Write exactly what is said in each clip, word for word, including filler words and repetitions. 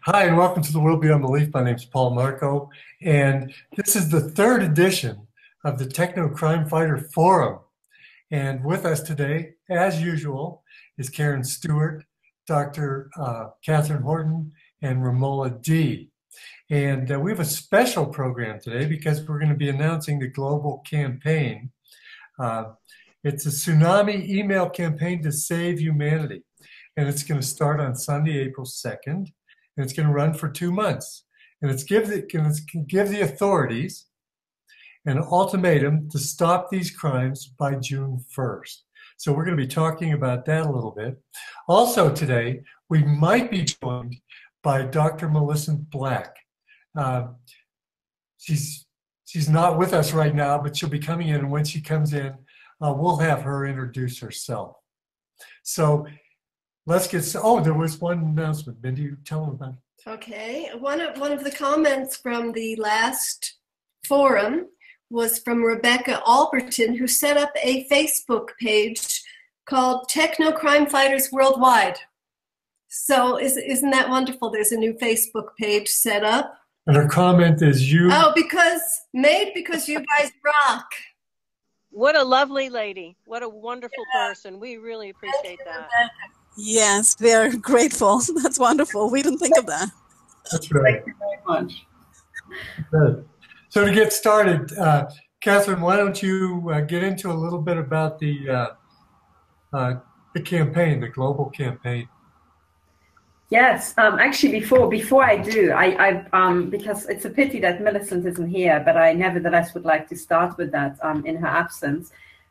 Hi, and welcome to the World Beyond Belief. My name is Paul Marco, and this is the third edition of the Techno Crime Fighter Forum. And with us today, as usual, is Karen Stewart, Doctor Uh, Catherine Horton, and Ramola D. And uh, we have a special program today because we're going to be announcing the global campaign. Uh, it's a tsunami email campaign to save humanity. And it's going to start on Sunday, April second. And it's going to run for two months. And it's give the, it's give the authorities an ultimatum to stop these crimes by June first. So we're going to be talking about that a little bit. Also today, we might be joined by Doctor Millicent Black. Uh, she's, she's not with us right now, but she'll be coming in. And when she comes in, uh, we'll have her introduce herself. So let's get, oh, there was one announcement. Mindy, tell them about it. Okay, one of, one of the comments from the last forum was from Rebecca Alberton, who set up a Facebook page called Techno Crime Fighters Worldwide. So is, isn't that wonderful? There's a new Facebook page set up. And her comment is you. Oh, because, made because you guys rock. What a lovely lady. What a wonderful yeah. person. We really appreciate that. Rebecca. Yes, we are grateful. That's wonderful. We didn't think of that. That's right. Thank you very much. Good. So to get started, uh, Catherine, why don't you uh, get into a little bit about the uh, uh, the campaign, the global campaign? Yes. Um, actually, before before I do, I, I um, because it's a pity that Millicent isn't here, but I nevertheless would like to start with that um, in her absence.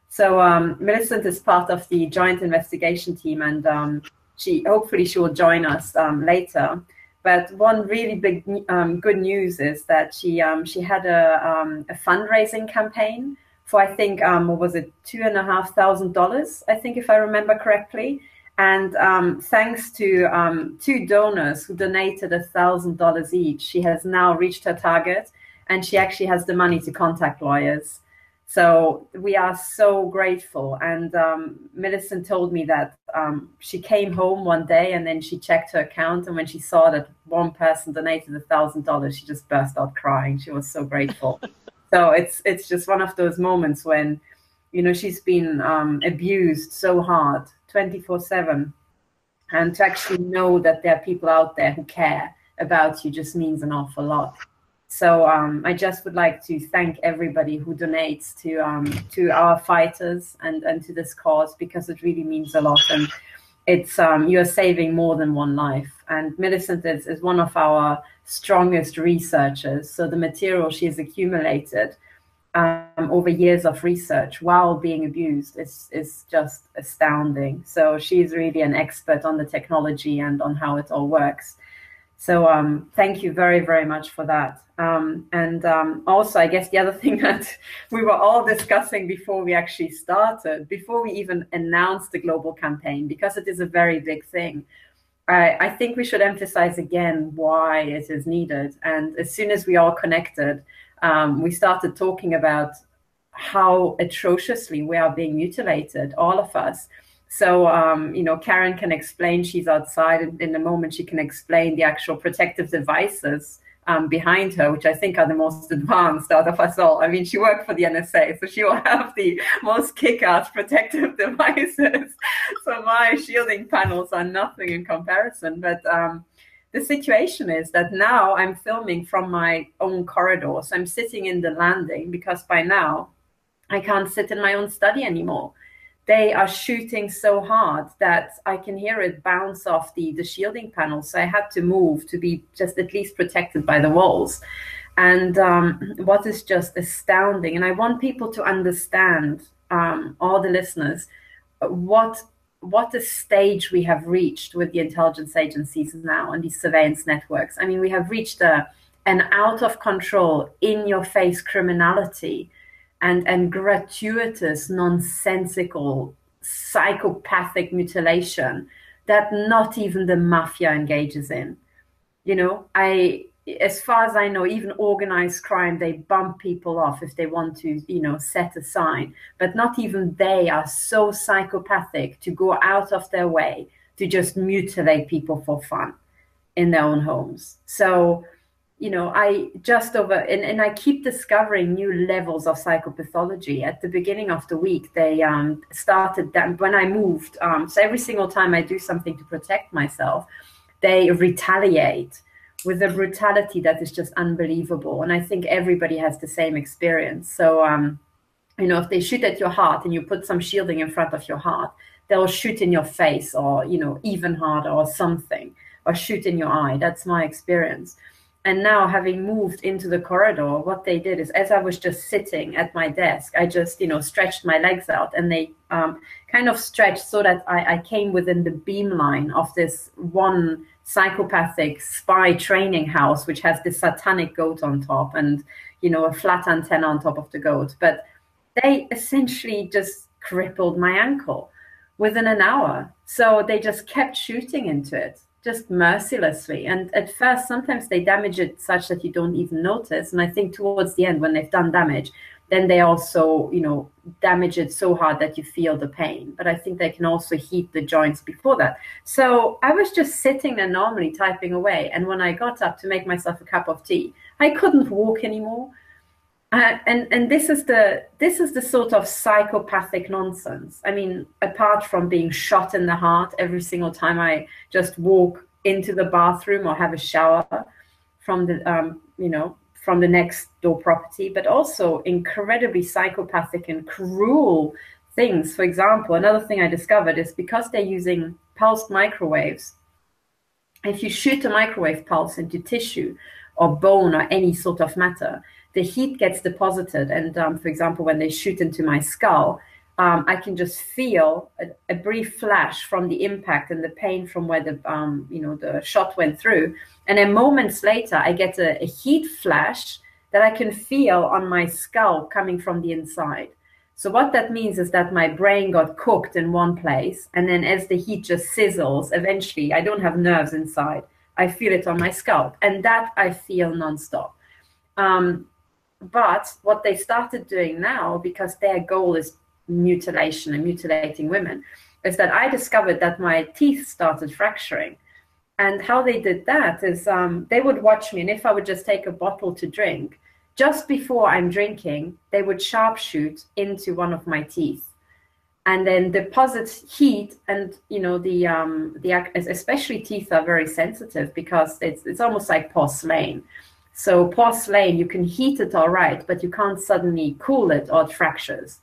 So um, Millicent is part of the joint investigation team, and um, she hopefully she will join us um, later. But one really big um, good news is that she um, she had a, um, a fundraising campaign for, I think, um, what was it, two and a half thousand dollars, I think, if I remember correctly. And um, thanks to um, two donors who donated a thousand dollars each, she has now reached her target, and she actually has the money to contact lawyers. So we are so grateful. And um, Millicent told me that um, she came home one day and then she checked her account. And when she saw that one person donated a thousand dollars, she just burst out crying. She was so grateful. So it's it's just one of those moments when, you know, she's been um, abused so hard, twenty-four seven. And to actually know that there are people out there who care about you just means an awful lot. So um, I just would like to thank everybody who donates to um, to our fighters and, and to this cause, because it really means a lot. And it's um, you're saving more than one life. And Millicent is, is one of our strongest researchers. So the material she has accumulated um, over years of research while being abused is, is just astounding. So she's really an expert on the technology and on how it all works. So um, thank you very, very much for that. Um, and um, also, I guess the other thing that we were all discussing before we actually started, before we even announced the global campaign, because it is a very big thing, I, I think we should emphasize again why it is needed. And as soon as we all connected, um, we started talking about how atrociously we are being mutilated, all of us. So, um, you know, Karen can explain, she's outside and in a moment she can explain the actual protective devices um, behind her, which I think are the most advanced out of us all. I mean, she worked for the N S A, so she will have the most kick-ass protective devices. So my shielding panels are nothing in comparison. But um, the situation is that now I'm filming from my own corridor. So I'm sitting in the landing because by now I can't sit in my own study anymore. They are shooting so hard that I can hear it bounce off the, the shielding panel. So I had to move to be just at least protected by the walls. And um, what is just astounding, and I want people to understand, um, all the listeners, what, what a stage we have reached with the intelligence agencies now and these surveillance networks. I mean, we have reached a, an out of control, in-your-face criminality And, and gratuitous, nonsensical, psychopathic mutilation that not even the mafia engages in. You know, I as far as I know, even organized crime, they bump people off if they want to, you know, set a sign. But not even they are so psychopathic to go out of their way to just mutilate people for fun in their own homes. So, you know, I just over, and, and I keep discovering new levels of psychopathology. At the beginning of the week, they um, started that when I moved. Um, so every single time I do something to protect myself, they retaliate with a brutality that is just unbelievable. And I think everybody has the same experience. So, um, you know, if they shoot at your heart and you put some shielding in front of your heart, they'll shoot in your face or, you know, even harder or something, or shoot in your eye. That's my experience. And now, having moved into the corridor, what they did is, as I was just sitting at my desk, I just, you know, stretched my legs out, and they um, kind of stretched so that I, I came within the beam line of this one psychopathic spy training house, which has this satanic goat on top and, you know, a flat antenna on top of the goat. But they essentially just crippled my ankle within an hour. So they just kept shooting into it, just mercilessly. And at first, sometimes they damage it such that you don't even notice. And I think towards the end, when they've done damage, then they also, you know, damage it so hard that you feel the pain. But I think they can also heat the joints before that. So I was just sitting there normally typing away. And when I got up to make myself a cup of tea, I couldn't walk anymore. Uh, and and this is the this is the sort of psychopathic nonsense. I mean, apart from being shot in the heart every single time I just walk into the bathroom or have a shower from the um, you know, from the next door property, but also incredibly psychopathic and cruel things. For example, another thing I discovered is, because they're using pulsed microwaves, if you shoot a microwave pulse into tissue or bone or any sort of matter, the heat gets deposited. And um, for example, when they shoot into my skull, um, I can just feel a, a brief flash from the impact and the pain from where the um, you know, the shot went through. And then moments later, I get a, a heat flash that I can feel on my skull coming from the inside. So what that means is that my brain got cooked in one place, and then as the heat just sizzles, eventually, I don't have nerves inside, I feel it on my scalp, and that I feel nonstop. Um, but what they started doing now, because their goal is mutilation and mutilating women, is that I discovered that my teeth started fracturing. And how they did that is, um, they would watch me, and if I would just take a bottle to drink, just before I'm drinking, they would sharpshoot into one of my teeth, and then deposits heat. And, you know, the um, the especially teeth are very sensitive, because it's it's almost like porcelain. So porcelain, you can heat it all right, but you can't suddenly cool it, or it fractures.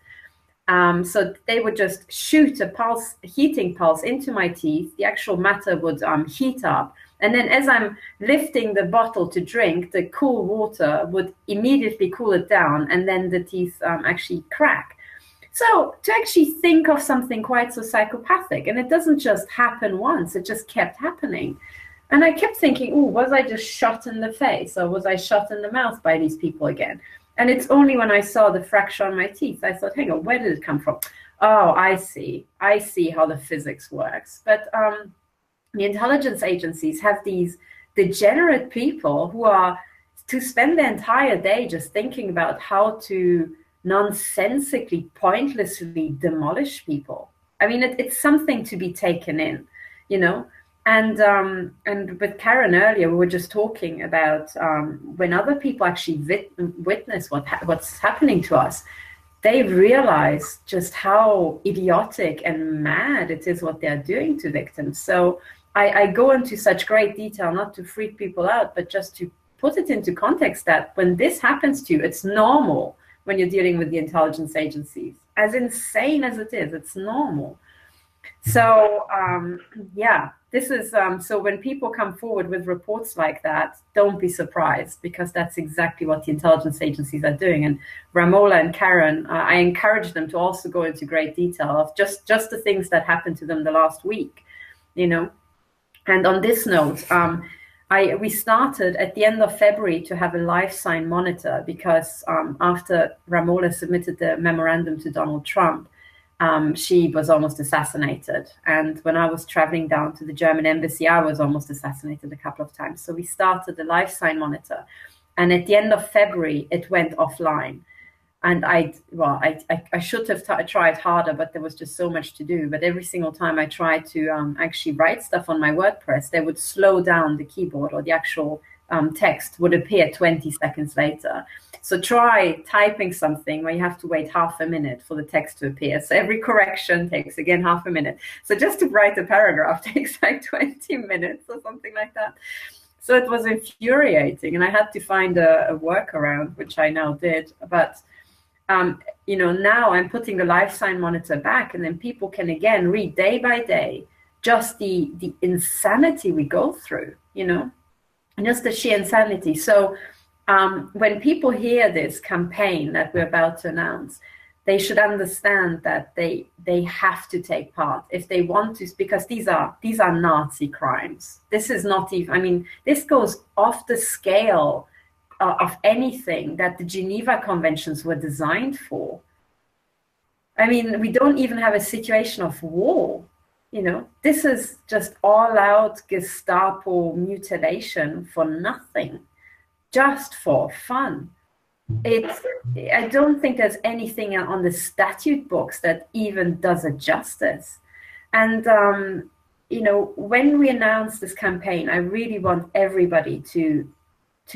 Um, so they would just shoot a pulse, heating pulse into my teeth. The actual matter would um, heat up. And then as I'm lifting the bottle to drink, the cool water would immediately cool it down, and then the teeth um, actually crack. So to actually think of something quite so psychopathic, and it doesn't just happen once, it just kept happening. And I kept thinking, oh, was I just shot in the face, or was I shot in the mouth by these people again? And it's only when I saw the fracture on my teeth, I thought, hang on, where did it come from? Oh, I see. I see how the physics works. But um, the intelligence agencies have these degenerate people who are to spend their entire day just thinking about how to nonsensically, pointlessly demolish people. I mean, it, it's something to be taken in, you know. And um, and with Karen earlier, we were just talking about um, when other people actually vit witness what ha what's happening to us, they realize just how idiotic and mad it is what they're doing to victims. So I, I go into such great detail, not to freak people out, but just to put it into context that when this happens to you, it's normal. When you're dealing with the intelligence agencies, as insane as it is, it's normal. So um, yeah, this is um, so when people come forward with reports like that, don't be surprised, because that's exactly what the intelligence agencies are doing. And Ramola and Karen, uh, I encourage them to also go into great detail of just just the things that happened to them the last week, you know. And on this note, um, I, we started at the end of February to have a life sign monitor, because um, after Ramola submitted the memorandum to Donald Trump, um, she was almost assassinated. And when I was traveling down to the German embassy, I was almost assassinated a couple of times. So we started the life sign monitor. And at the end of February, it went offline. And I, well, I, I, I should have t tried harder, but there was just so much to do. But every single time I tried to um, actually write stuff on my WordPress, they would slow down the keyboard, or the actual um, text would appear twenty seconds later. So try typing something where you have to wait half a minute for the text to appear. So every correction takes, again, half a minute. So just to write a paragraph takes like twenty minutes or something like that. So it was infuriating, and I had to find a, a workaround, which I now did. But Um, you know, now I'm putting the life sign monitor back, and then people can again read day by day just the the insanity we go through, you know, and just the sheer insanity. So um, when people hear this campaign that we're about to announce, they should understand that they they have to take part if they want to, because these are these are Nazi crimes. This is not even, I mean, this goes off the scale of anything that the Geneva Conventions were designed for. I mean, we don't even have a situation of war, you know. This is just all-out Gestapo mutilation for nothing, just for fun. It's, I don't think there's anything on the statute books that even does it justice. And, um, you know, when we announce this campaign, I really want everybody to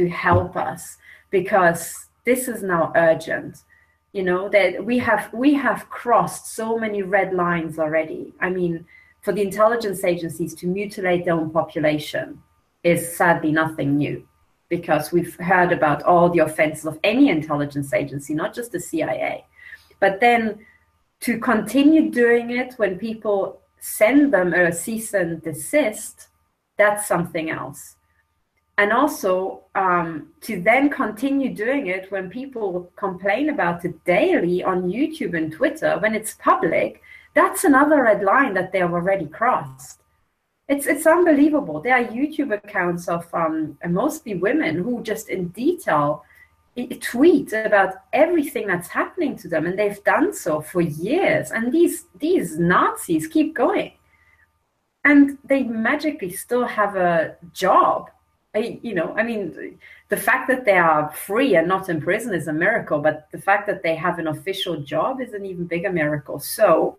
to help us, because this is now urgent. You know, that we have we have crossed so many red lines already. I mean, for the intelligence agencies to mutilate their own population is sadly nothing new, because we've heard about all the offenses of any intelligence agency, not just the C I A. But then to continue doing it when people send them a cease and desist, that's something else. And also um, to then continue doing it when people complain about it daily on YouTube and Twitter, when it's public, that's another red line that they have already crossed. It's, it's unbelievable. There are YouTube accounts of um, mostly women who just in detail tweet about everything that's happening to them, and they've done so for years. And these, these Nazis keep going, and they magically still have a job. I, you know, I mean, the fact that they are free and not in prison is a miracle, but the fact that they have an official job is an even bigger miracle. So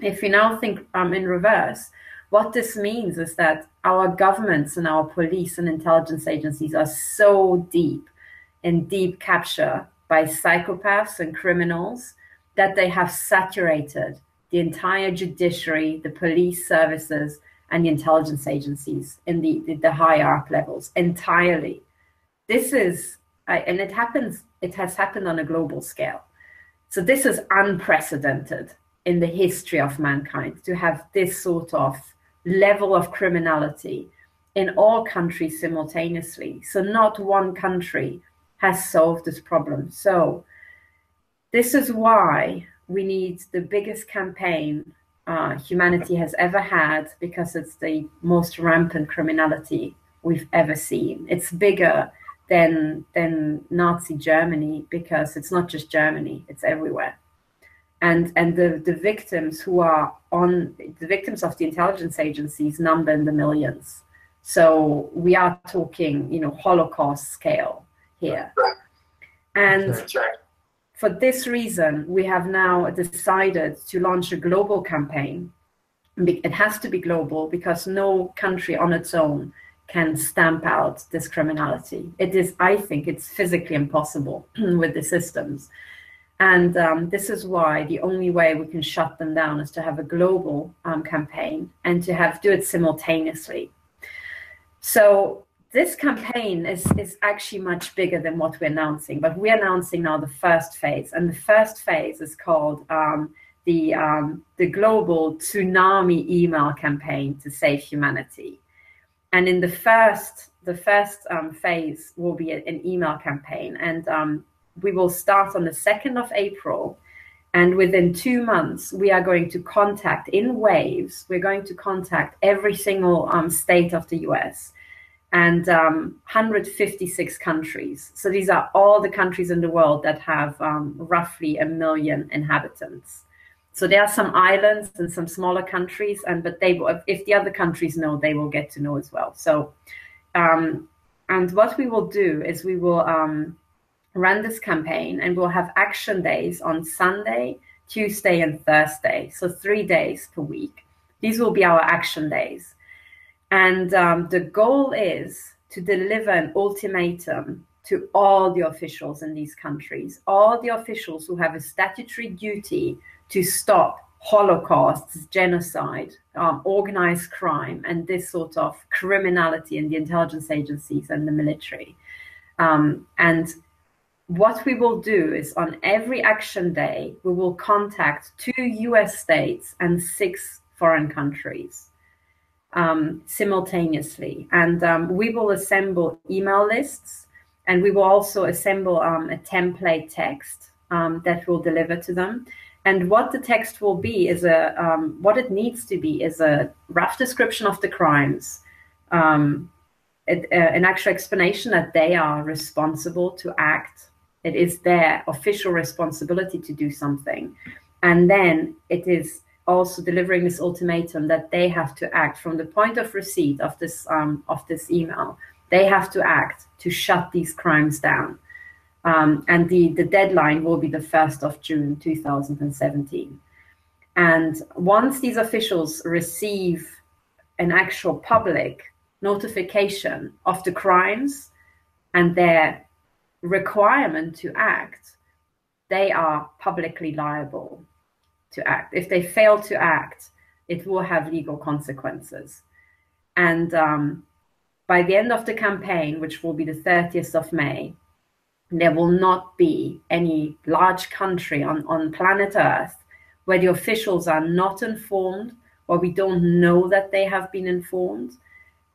if we now think um, in reverse, what this means is that our governments and our police and intelligence agencies are so deep in deep capture by psychopaths and criminals that they have saturated the entire judiciary, the police services, and the intelligence agencies in the, the, the higher up levels entirely. This is, I, and it happens, it has happened on a global scale. So this is unprecedented in the history of mankind, to have this sort of level of criminality in all countries simultaneously. So not one country has solved this problem. So this is why we need the biggest campaign Uh, humanity has ever had, because it's the most rampant criminality we've ever seen. It's bigger than than Nazi Germany, because it's not just Germany, it's everywhere. And and the, the victims who are on, the victims of the intelligence agencies number in the millions. So we are talking, you know, Holocaust scale here. And for this reason, we have now decided to launch a global campaign. It has to be global, because no country on its own can stamp out this criminality. It is, I think, it's physically impossible with the systems. And um, this is why the only way we can shut them down is to have a global um, campaign, and to have do it simultaneously. So this campaign is, is actually much bigger than what we're announcing, but we're announcing now the first phase. And the first phase is called um, the, um, the Global Tsunami Email Campaign to Save Humanity. And in the first, the first um, phase will be a, an email campaign. And um, we will start on the second of April. And within two months, we are going to contact, in waves, we're going to contact every single um, state of the U S, and um, one hundred fifty-six countries. So these are all the countries in the world that have um, roughly a million inhabitants. So there are some islands and some smaller countries, and but they, if the other countries know, they will get to know as well. So, um, and what we will do is we will um, run this campaign, and we'll have action days on Sunday, Tuesday, and Thursday. So three days per week. These will be our action days. And um, the goal is to deliver an ultimatum to all the officials in these countries, all the officials who have a statutory duty to stop holocausts, genocide, um, organized crime, and this sort of criminality in the intelligence agencies and the military. Um, and what we will do is on every action day, we will contact two U S states and six foreign countries um, simultaneously. And um, we will assemble email lists, and we will also assemble um, a template text um, that we'll deliver to them. And what the text will be is a, um, what it needs to be is a rough description of the crimes, um, it, uh, an actual explanation that they are responsible to act. It is their official responsibility to do something. And then it is also delivering this ultimatum that they have to act from the point of receipt of this, um, of this email. They have to act to shut these crimes down. Um, and the, the deadline will be the first of June two thousand seventeen. And once these officials receive an actual public notification of the crimes and their requirement to act, they are publicly liable to act. If they fail to act, it will have legal consequences. And um, by the end of the campaign, which will be the thirtieth of May, there will not be any large country on, on planet Earth where the officials are not informed, or we don't know that they have been informed,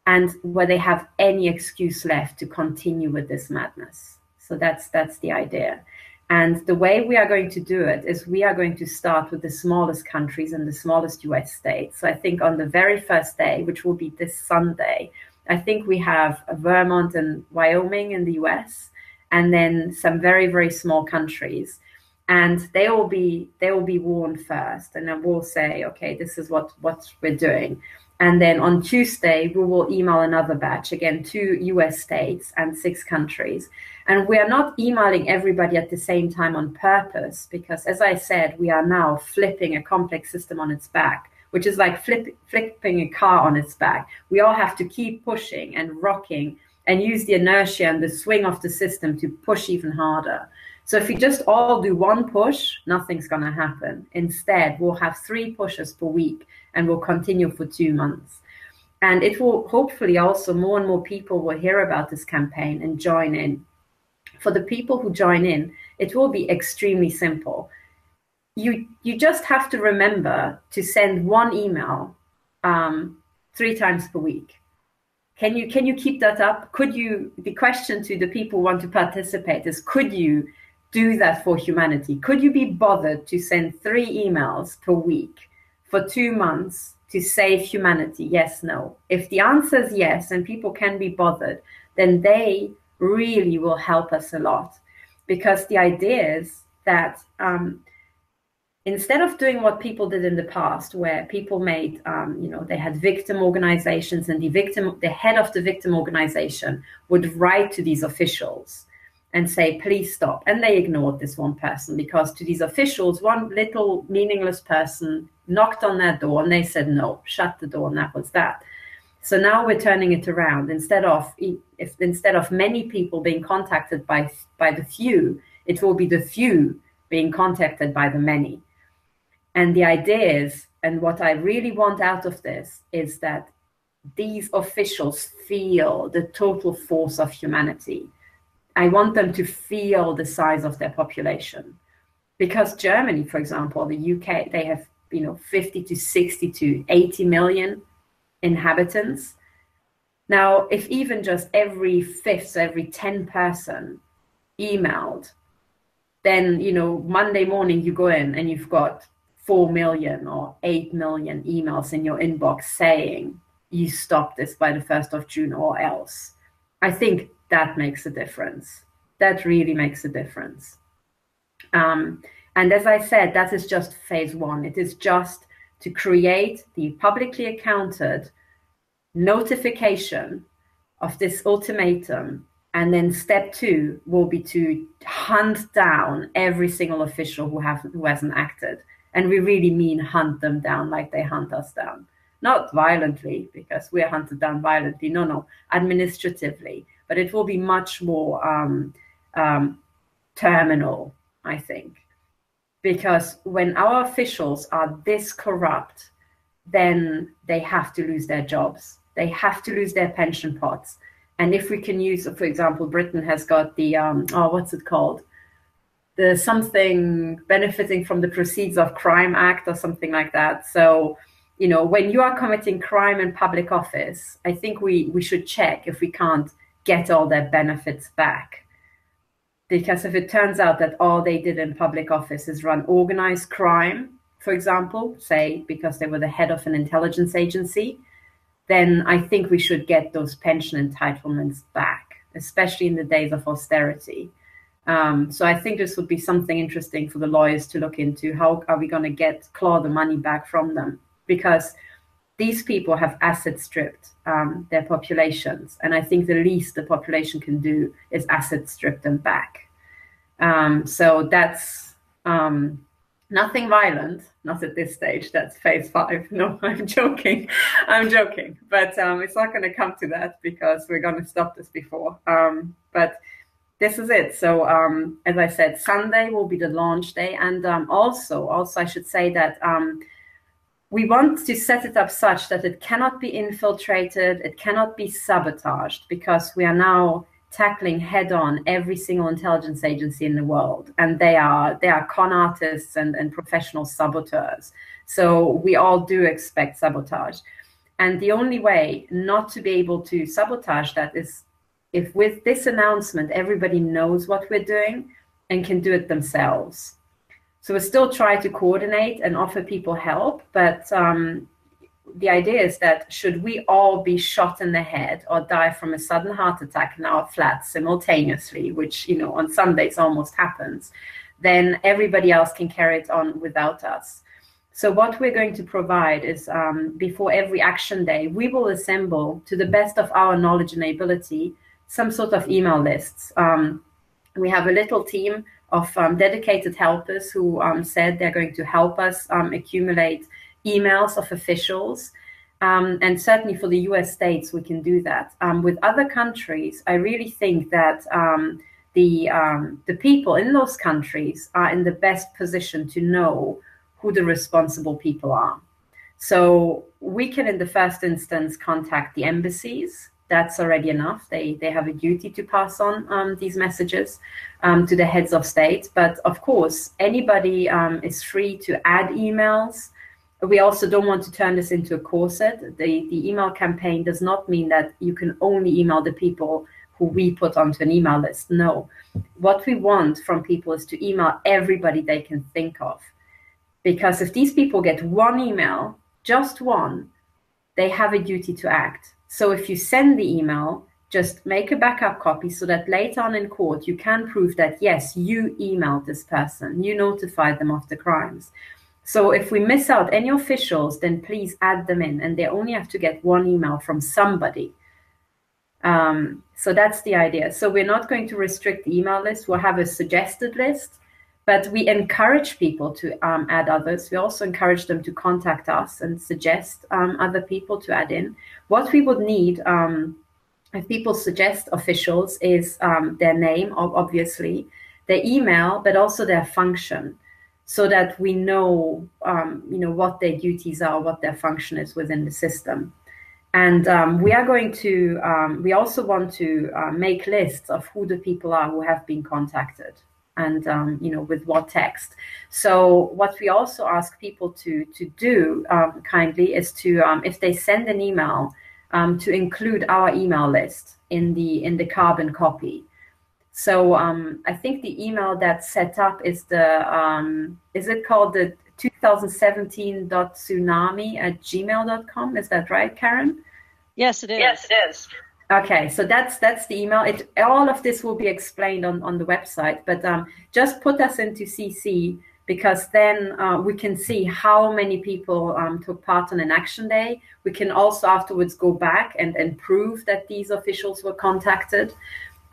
and where they have any excuse left to continue with this madness. So that's, that's the idea. And the way we are going to do it is we are going to start with the smallest countries and the smallest U S states. So I think on the very first day, which will be this Sunday, I think we have Vermont and Wyoming in the U S, and then some very, very small countries. And they will be, they will be warned first. And then we'll say, okay, this is what, what we're doing. And then on Tuesday, we will email another batch, again, two U S states and six countries. And we are not emailing everybody at the same time on purpose, because as I said, we are now flipping a complex system on its back, which is like flip, flipping a car on its back. We all have to keep pushing and rocking and use the inertia and the swing of the system to push even harder. So if we just all do one push, nothing's going to happen. Instead, we'll have three pushes per week, and we'll continue for two months. And it will hopefully also more and more people will hear about this campaign and join in. For the people who join in, it will be extremely simple. You, you just have to remember to send one email um, three times per week. Can you, can you keep that up? Could you, the question to the people who want to participate is, could you do that for humanity? Could you be bothered to send three emails per week for two months to save humanity? Yes, no. If the answer is yes, and people can be bothered, then they really will help us a lot. Because the idea is that um, instead of doing what people did in the past, where people made, um, you know, they had victim organizations, and the victim, the head of the victim organization would write to these officials and say, please stop. And they ignored this one person, because to these officials, one little meaningless person knocked on their door and they said, no, shut the door. And that was that. So now we're turning it around. Instead of, if, instead of many people being contacted by, by the few, it will be the few being contacted by the many. And the idea is, and what I really want out of this, is that these officials feel the total force of humanity. I want them to feel the size of their population. Because Germany, for example, the U K, they have, you know, fifty to sixty to eighty million inhabitants. Now, if even just every fifth, so every ten person emailed, then, you know, Monday morning you go in and you've got four million or eight million emails in your inbox saying you stop this by the first of June or else. I think that makes a difference. That really makes a difference. Um, and as I said, that is just phase one. It is just to create the publicly accounted notification of this ultimatum. And then step two will be to hunt down every single official who, have, who hasn't acted. And we really mean hunt them down like they hunt us down. Not violently, because we're hunted down violently. No, no, administratively. But it will be much more um, um, terminal, I think. Because when our officials are this corrupt, then they have to lose their jobs. They have to lose their pension pots. And if we can use, for example, Britain has got the, um, oh, what's it called? The something benefiting from the proceeds of crime act or something like that. So, you know, when you are committing crime in public office, I think we, we should check if we can't get all their benefits back. Because if it turns out that all they did in public office is run organized crime, for example, say because they were the head of an intelligence agency, then I think we should get those pension entitlements back, especially in the days of austerity. Um, so I think this would be something interesting for the lawyers to look into. How are we going to get claw the money back from them? Because these people have asset stripped um, their populations. And I think the least the population can do is asset strip them back. Um, so that's um, nothing violent, not at this stage. That's phase five. No, I'm joking. I'm joking. But um, it's not going to come to that because we're going to stop this before. Um, but this is it. So um, as I said, Sunday will be the launch day. And um, also, also I should say that um, we want to set it up such that it cannot be infiltrated, it cannot be sabotaged, because we are now tackling head-on every single intelligence agency in the world. And they are, they are con artists and, and professional saboteurs. So we all do expect sabotage. And the only way not to be able to sabotage that is if with this announcement, everybody knows what we're doing and can do it themselves. So we'll still try to coordinate and offer people help, but um, the idea is that should we all be shot in the head or die from a sudden heart attack in our flats simultaneously, which, you know, on Sundays almost happens, then everybody else can carry it on without us. So what we're going to provide is um, before every action day, we will assemble to the best of our knowledge and ability some sort of email lists. Um, we have a little team of um, dedicated helpers who um, said they're going to help us um, accumulate emails of officials. Um, and certainly for the U S states, we can do that. Um, with other countries, I really think that um, the, um, the people in those countries are in the best position to know who the responsible people are. So we can, in the first instance, contact the embassies. That's already enough. They, they have a duty to pass on um, these messages um, to the heads of state. But of course, anybody um, is free to add emails. We also don't want to turn this into a corset. The, the email campaign does not mean that you can only email the people who we put onto an email list. No, what we want from people is to email everybody they can think of. Because if these people get one email, just one, they have a duty to act. So if you send the email, just make a backup copy so that later on in court, you can prove that, yes, you emailed this person, you notified them of the crimes. So if we miss out any officials, then please add them in, and they only have to get one email from somebody. Um, so that's the idea. So we're not going to restrict the email list. We'll have a suggested list, but we encourage people to um, add others. We also encourage them to contact us and suggest um, other people to add in. What we would need um, if people suggest officials is um, their name, obviously, their email, but also their function, so that we know, um, you know, what their duties are, what their function is within the system. And um, we are going to, um, we also want to uh, make lists of who the people are who have been contacted. And, um, you know, with what text. So what we also ask people to, to do um, kindly is to, um, if they send an email, um, to include our email list in the, in the carbon copy. So um, I think the email that's set up is the, um, is it called the twenty seventeen dot tsunami at gmail dot com? Is that right, Karen? Yes, it is. Yes, it is. Okay, so that's that's the email. It all of this will be explained on on the website, but um, just put us into C C, because then uh, we can see how many people um, took part on an action day. We can also afterwards go back and and prove that these officials were contacted,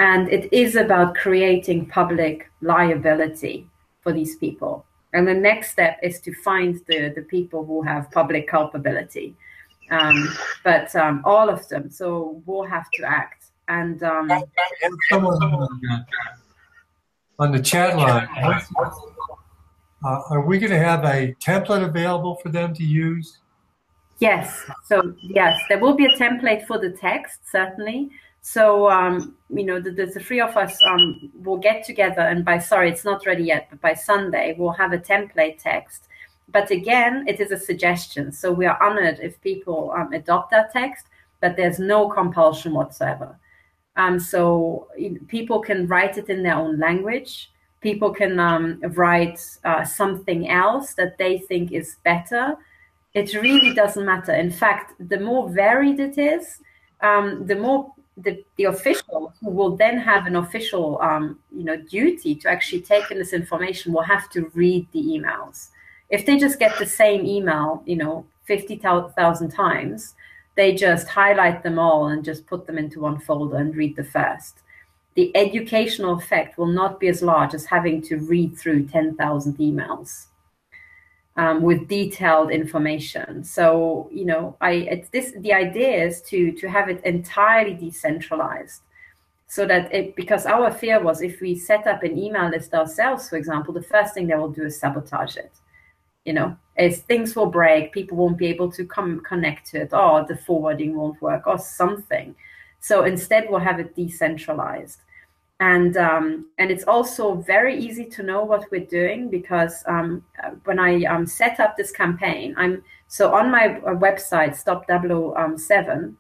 and it is about creating public liability for these people. And the next step is to find the the people who have public culpability. Um, but um, all of them, so we'll have to act. And um, someone on, on the chat line, uh, are we going to have a template available for them to use? Yes. So yes, there will be a template for the text, certainly. So um, you know, the, the, the three of us um, will get together, and by sorry, it's not ready yet, but by Sunday we'll have a template text. But again, it is a suggestion. So we are honored if people um, adopt that text, but there's no compulsion whatsoever. Um, so in, people can write it in their own language. People can um, write uh, something else that they think is better. It really doesn't matter. In fact, the more varied it is, um, the more the, the official who will then have an official um, you know, duty to actually take in this information will have to read the emails. If they just get the same email, you know, fifty thousand times, they just highlight them all and just put them into one folder and read the first. The educational effect will not be as large as having to read through ten thousand emails um, with detailed information. So, you know, I, it's this, the idea is to, to have it entirely decentralized. So that it, because our fear was if we set up an email list ourselves, for example, the first thing they will do is sabotage it. You know, as things will break, people won't be able to come connect to it, or the forwarding won't work, or something. So instead, we'll have it decentralized, and um, and it's also very easy to know what we're doing, because um, when I um, set up this campaign, I'm so on my website stop zero zero seven.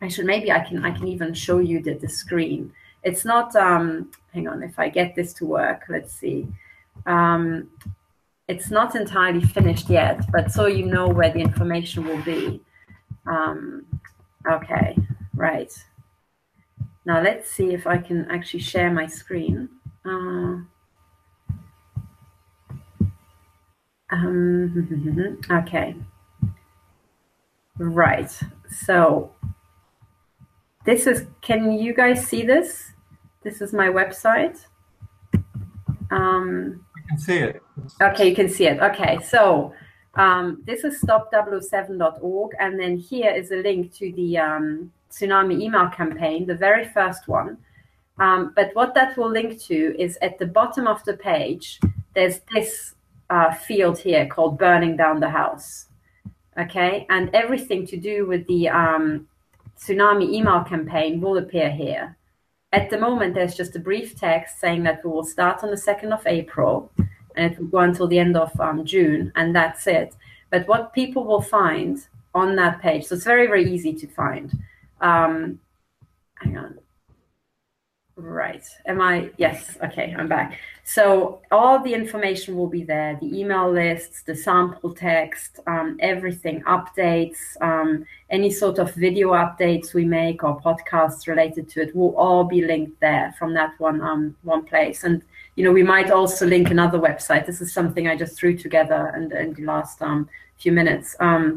I should maybe I can I can even show you the, the screen. It's not. Um, hang on, if I get this to work, let's see. Um, It's not entirely finished yet, but so you know where the information will be. Um, okay, right. Now let's see if I can actually share my screen. Uh, um, okay. Right, so this is, can you guys see this? This is my website. Um, see it. Okay, you can see it. Okay, so um, this is stop zero zero seven dot org, and then here is a link to the um, tsunami email campaign, the very first one. Um, but what that will link to is at the bottom of the page, there's this uh, field here called Burning Down the House. Okay, and everything to do with the um, tsunami email campaign will appear here. At the moment, there's just a brief text saying that we will start on the second of April, and it will go until the end of um, June, and that's it. But what people will find on that page, so it's very, very easy to find. Um, hang on. Right. Am I? Yes. Okay, I'm back. So all the information will be there, the email lists, the sample text, um, everything, updates, um, any sort of video updates we make or podcasts related to it will all be linked there from that one um, one place. And, you know, we might also link another website. This is something I just threw together in, in the last um, few minutes. Um,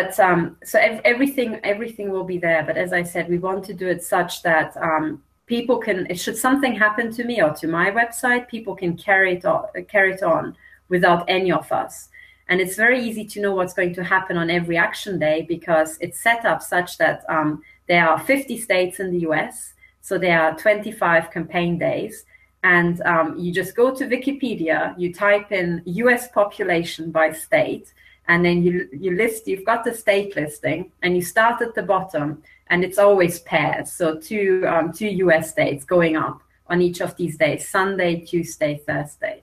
But um, so ev everything, everything will be there. But as I said, we want to do it such that um, people can, it should something happen to me or to my website, people can carry it on, carry it on without any of us. And it's very easy to know what's going to happen on every action day, because it's set up such that um, there are fifty states in the U S, so there are twenty-five campaign days. And um, you just go to Wikipedia, you type in U S population by state, and then you, you list, you've got the state listing, and you start at the bottom, and it's always pairs. So two, um, two U S states going up on each of these days, Sunday, Tuesday, Thursday.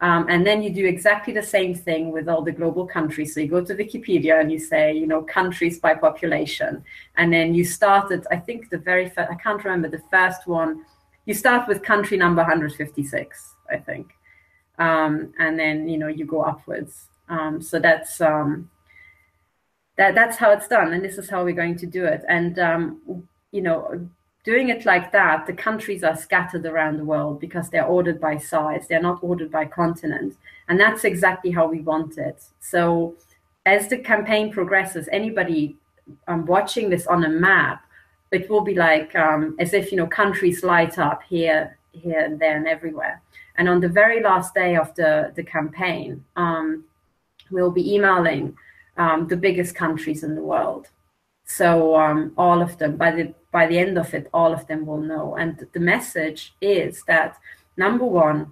Um, and then you do exactly the same thing with all the global countries. So you go to Wikipedia and you say, you know, countries by population. And then you start at, I think the very first, I can't remember the first one. You start with country number one hundred fifty-six, I think. Um, and then, you know, you go upwards. Um, so that's um, that that's how it's done, and this is how we're going to do it. And um, you know, doing it like that, the countries are scattered around the world because they're ordered by size. They're not ordered by continent. And that's exactly how we want it. So as the campaign progresses, anybody um, watching this on a map, it will be like um, as if, you know, countries light up here, here and there and everywhere. And on the very last day of the, the campaign, um, we'll be emailing um, the biggest countries in the world. So um, all of them, by the by the end of it, all of them will know. And the message is that, number one,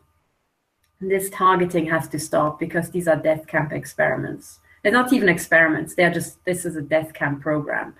this targeting has to stop because these are death camp experiments. They're not even experiments. They're just, this is a death camp program.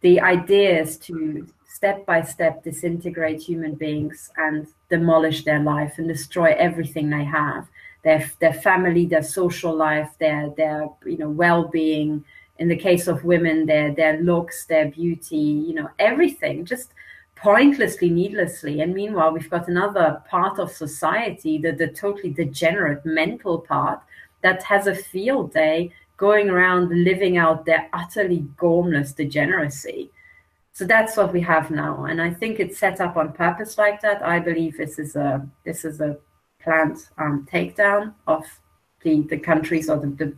The idea is to step by step disintegrate human beings and demolish their life and destroy everything they have, their, their family, their social life, their, their you know, well-being. In the case of women, their their looks, their beauty, you know, everything, just pointlessly, needlessly. And meanwhile, we've got another part of society, the, the totally degenerate mental part, that has a field day going around living out their utterly gormless degeneracy. So that's what we have now. And I think it's set up on purpose like that. I believe this is a, this is a planned um, takedown of the, the countries or the, the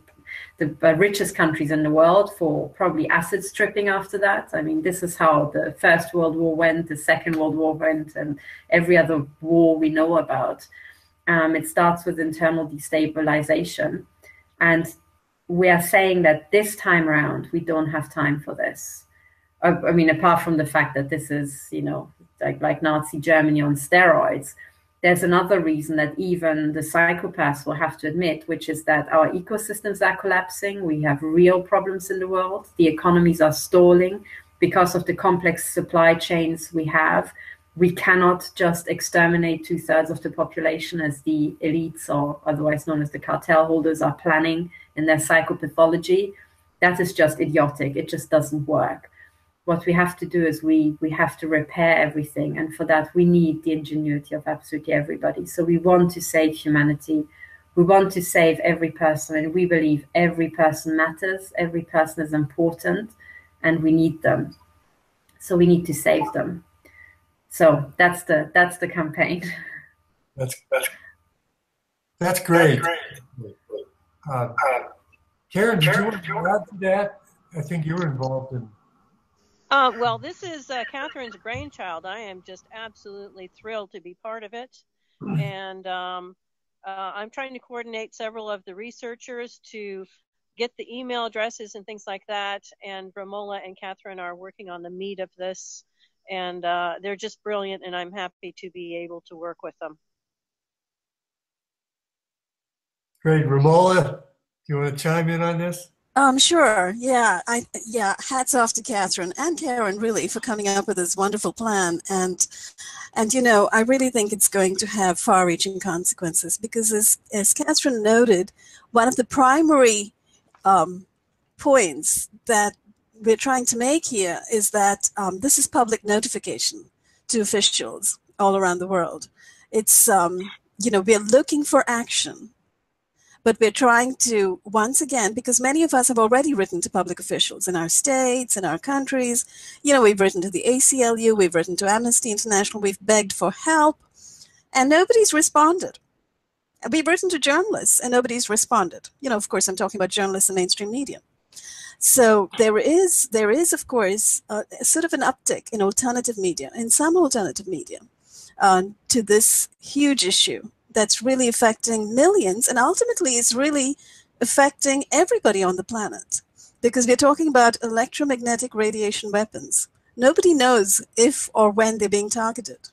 the richest countries in the world for probably asset stripping after that. I mean, this is how the First World War went, the Second World War went, and every other war we know about. Um, it starts with internal destabilization. And we are saying that this time around, we don't have time for this. I, I mean, apart from the fact that this is, you know, like, like Nazi Germany on steroids, there's another reason that even the psychopaths will have to admit, which is that our ecosystems are collapsing. We have real problems in the world. The economies are stalling because of the complex supply chains we have. We cannot just exterminate two thirds of the population as the elites, or otherwise known as the cartel holders, are planning in their psychopathology. That is just idiotic. It just doesn't work. What we have to do is we, we have to repair everything. And for that, we need the ingenuity of absolutely everybody. So we want to save humanity. We want to save every person. And we believe every person matters. Every person is important. And we need them. So we need to save them. So that's the, that's the campaign. That's, that's, that's great. That's great. Uh, Karen, did you want to add to that? I think you were involved in... Uh, well, this is uh, Catherine's brainchild. I am just absolutely thrilled to be part of it. And um, uh, I'm trying to coordinate several of the researchers to get the email addresses and things like that. And Ramola and Catherine are working on the meat of this. And uh, they're just brilliant, and I'm happy to be able to work with them. Great. Ramola, do you want to chime in on this? Um, sure. Yeah. I, yeah. Hats off to Catherine and Karen, really, for coming up with this wonderful plan. And, and, you know, I really think it's going to have far reaching consequences because, as, as Catherine noted, one of the primary um, points that we're trying to make here is that um, this is public notification to officials all around the world. It's, um, you know, we're looking for action. But we're trying to, once again, because many of us have already written to public officials in our states, in our countries. You know, we've written to the A C L U, we've written to Amnesty International, we've begged for help, and nobody's responded. We've written to journalists, and nobody's responded. You know, of course, I'm talking about journalists and mainstream media. So there is, there is, of course, a, sort of an uptick in alternative media, in some alternative media, uh, to this huge issue that's really affecting millions, and ultimately is really affecting everybody on the planet, because we're talking about electromagnetic radiation weapons. Nobody knows if or when they're being targeted.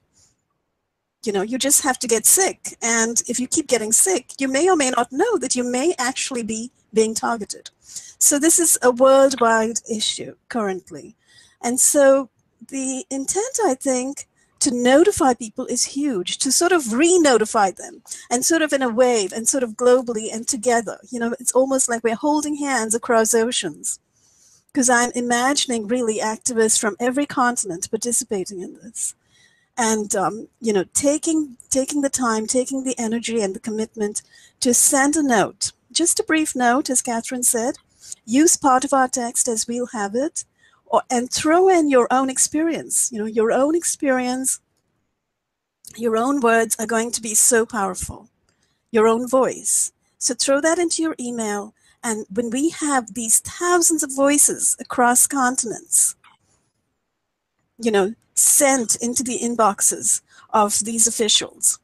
You know, you just have to get sick, and if you keep getting sick, you may or may not know that you may actually be being targeted. So this is a worldwide issue currently. And so the intent, I think, to notify people is huge, to sort of re-notify them, and sort of in a wave, and sort of globally and together. You know, it's almost like we're holding hands across oceans, because I'm imagining really activists from every continent participating in this, and um, you know, taking taking the time, taking the energy and the commitment to send a note, just a brief note, as Catherine said, use part of our text as we'll have it, or, and throw in your own experience. You know, your own experience, your own words are going to be so powerful, your own voice. So throw that into your email. And when we have these thousands of voices across continents, you know, sent into the inboxes of these officials,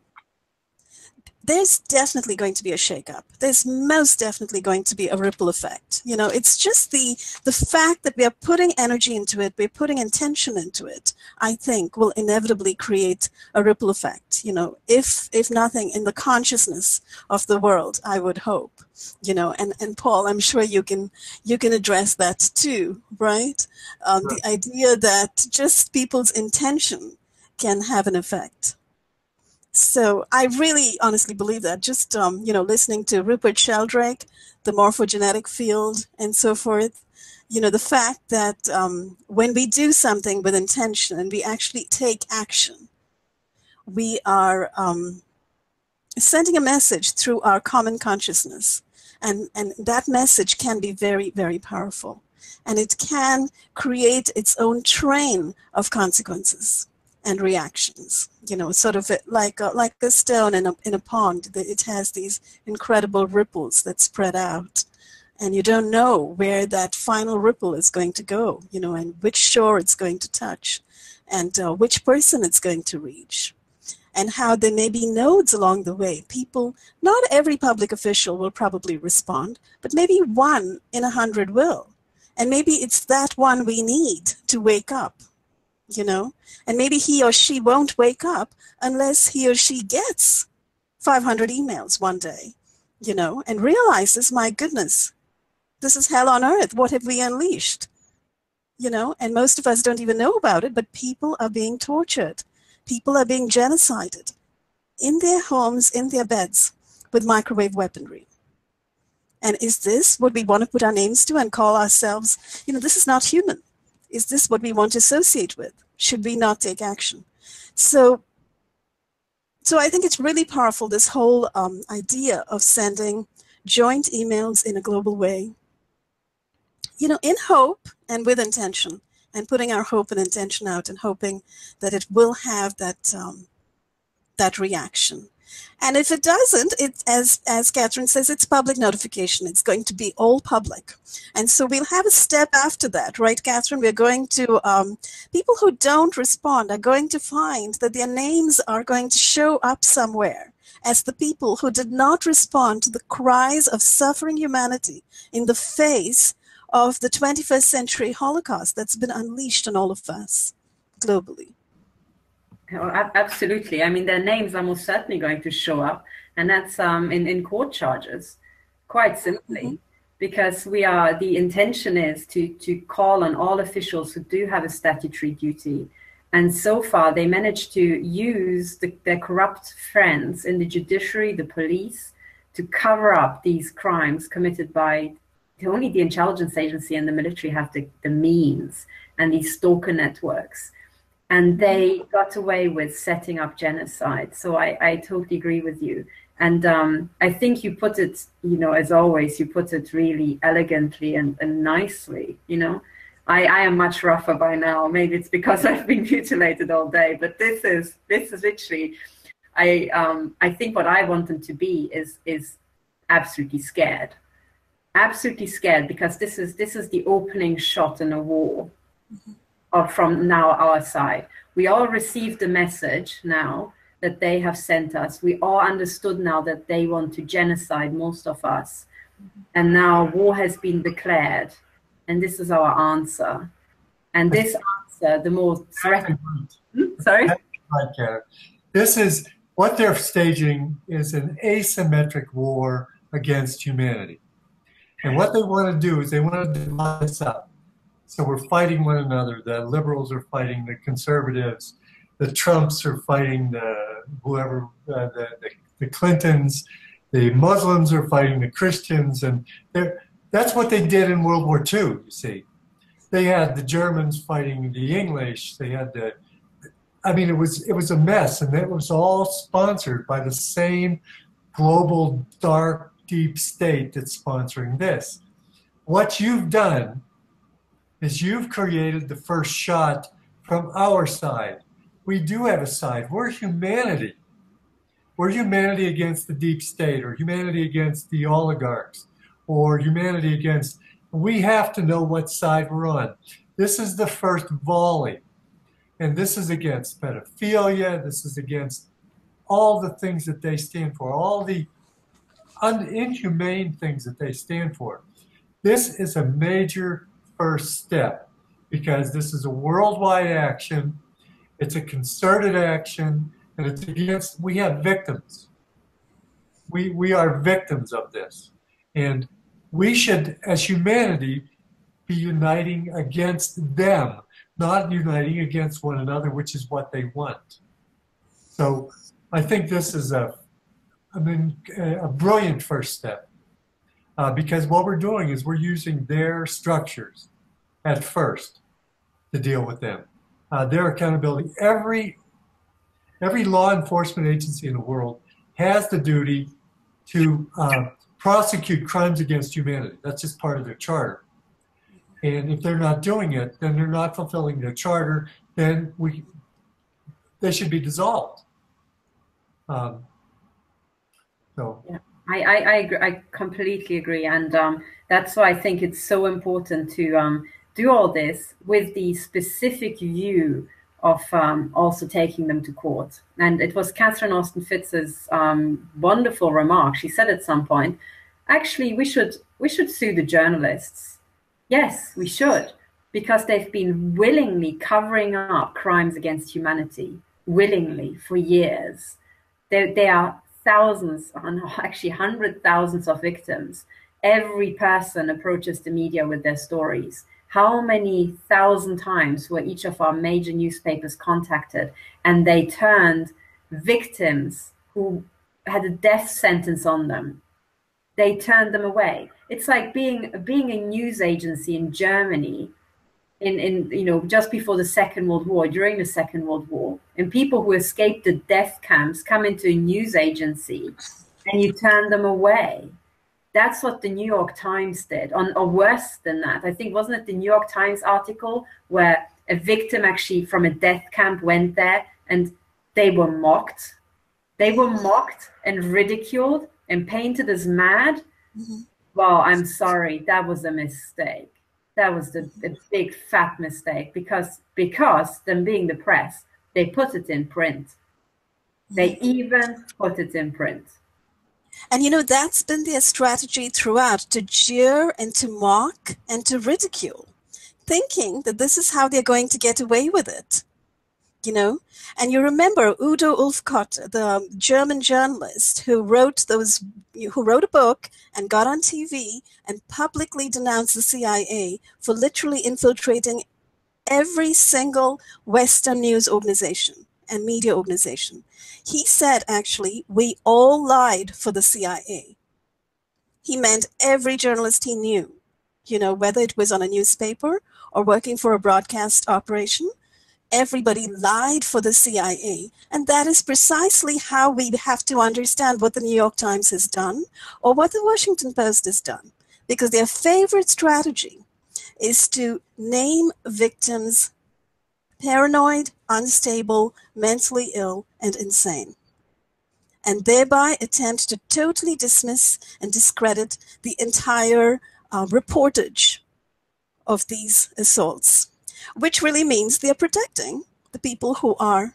there's definitely going to be a shakeup. There's most definitely going to be a ripple effect. You know, it's just the, the fact that we are putting energy into it, we're putting intention into it, I think will inevitably create a ripple effect, you know, if, if nothing, in the consciousness of the world, I would hope, you know, and, and Paul, I'm sure you can, you can address that too, right? Um, right. The idea that just people's intention can have an effect. So I really honestly believe that. Just, um, you know, listening to Rupert Sheldrake, the morphogenetic field and so forth, you know, the fact that um, when we do something with intention and we actually take action, we are um, sending a message through our common consciousness. And, and that message can be very, very powerful. And it can create its own train of consequences and reactions, you know, sort of like a, like a stone in a, in a pond. It has these incredible ripples that spread out, and you don't know where that final ripple is going to go, you know, and which shore it's going to touch, and uh, which person it's going to reach, and how there may be nodes along the way. People, not every public official will probably respond, but maybe one in a hundred will, and maybe it's that one we need to wake up. You know, and maybe he or she won't wake up unless he or she gets five hundred emails one day, you know, and realizes, my goodness, this is hell on earth. What have we unleashed? You know, and most of us don't even know about it, but people are being tortured. People are being genocided in their homes, in their beds with microwave weaponry. And is this what we want to put our names to and call ourselves? You know, this is not human. Is this what we want to associate with? Should we not take action? So, so I think it's really powerful, this whole um, idea of sending joint emails in a global way, you know, in hope and with intention, and putting our hope and intention out and hoping that it will have that, um, that reaction. And if it doesn't, it, as, as Catherine says, it's public notification. It's going to be all public. And so we'll have a step after that, right, Catherine? We're going to, um, people who don't respond are going to find that their names are going to show up somewhere as the people who did not respond to the cries of suffering humanity in the face of the twenty-first century Holocaust that's been unleashed on all of us globally. Oh, absolutely. I mean, their names are most certainly going to show up, and that's um, in, in court charges, quite simply, mm-hmm. because we are, the intention is to, to call on all officials who do have a statutory duty. And so far, they managed to use the, their corrupt friends in the judiciary, the police, to cover up these crimes committed by only the intelligence agency and the military have the, the means, and these stalker networks. And they got away with setting up genocide. So I, I totally agree with you. And um, I think you put it, you know, as always, you put it really elegantly and, and nicely, you know. I, I am much rougher by now. Maybe it's because I've been mutilated all day. But this is, this is literally, I, um, I think what I want them to be is, is absolutely scared. Absolutely scared, because this is, this is the opening shot in a war. Mm-hmm. Or from now our side. We all received the message now that they have sent us. We all understood now that they want to genocide most of us. Mm-hmm. And now war has been declared. And this is our answer. And this answer, the more threatening. Hmm? Sorry? This is, what they're staging is an asymmetric war against humanity. And what they want to do is they want to divide us up. So we're fighting one another. The liberals are fighting the conservatives. The Trumps are fighting the whoever, uh, the, the, the Clintons. The Muslims are fighting the Christians. And that's what they did in World War Two, you see. They had the Germans fighting the English. They had the, I mean, it was, it was a mess. And it was all sponsored by the same global, dark, deep state that's sponsoring this. what you've done is you've created the first shot from our side. We do have a side. We're humanity. We're humanity against the deep state, or humanity against the oligarchs, or humanity against, we have to know what side we're on. This is the first volley. And this is against pedophilia. This is against all the things that they stand for, all the inhumane things that they stand for. This is a major first step, because this is a worldwide action. It's a concerted action, and it's against, we have victims. We, we are victims of this. And we should, as humanity, be uniting against them, not uniting against one another, which is what they want. So I think this is a, I mean, a brilliant first step, uh, because what we're doing is we're using their structures at first to deal with them. Uh, their accountability. Every, every law enforcement agency in the world has the duty to uh, prosecute crimes against humanity. That's just part of their charter. And if they're not doing it, then they're not fulfilling their charter, then we, they should be dissolved. Um, so. Yeah, I, I, I, agree. I completely agree. And um, that's why I think it's so important to um, do all this with the specific view of um, also taking them to court. And it was Catherine Austin Fitz's um, wonderful remark. She said at some point, actually, we should, we should sue the journalists. Yes, we should, because they've been willingly covering up crimes against humanity, willingly, for years. There, there are thousands, actually hundred thousands of victims. Every person approaches the media with their stories. How many thousand times were each of our major newspapers contacted, and they turned victims who had a death sentence on them? They turned them away. It's like being being a news agency in Germany, in in you know just before the Second World War, during the Second World War, and people who escaped the death camps come into a news agency, and you turn them away. That's what the New York Times did, on, or worse than that. I think, wasn't it the New York Times article where a victim actually from a death camp went there and they were mocked? They were mocked and ridiculed and painted as mad? Mm-hmm. Well, I'm sorry, that was a mistake. That was the, the big fat mistake, because, because them being the press, they put it in print. They even put it in print. And, you know, that's been their strategy throughout, to jeer and to mock and to ridicule, thinking that this is how they're going to get away with it, you know. And you remember Udo Ulfkotte, the German journalist who wrote those, who wrote a book and got on T V and publicly denounced the C I A for literally infiltrating every single Western news organization and media organization. He said, actually, we all lied for the C I A. He meant every journalist he knew, you know, whether it was on a newspaper or working for a broadcast operation, everybody lied for the C I A. And that is precisely how we have to understand what the New York Times has done or what the Washington Post has done, because their favorite strategy is to name victims paranoid, unstable, mentally ill, and insane, and thereby attempt to totally dismiss and discredit the entire uh, reportage of these assaults, which really means they're protecting the people who are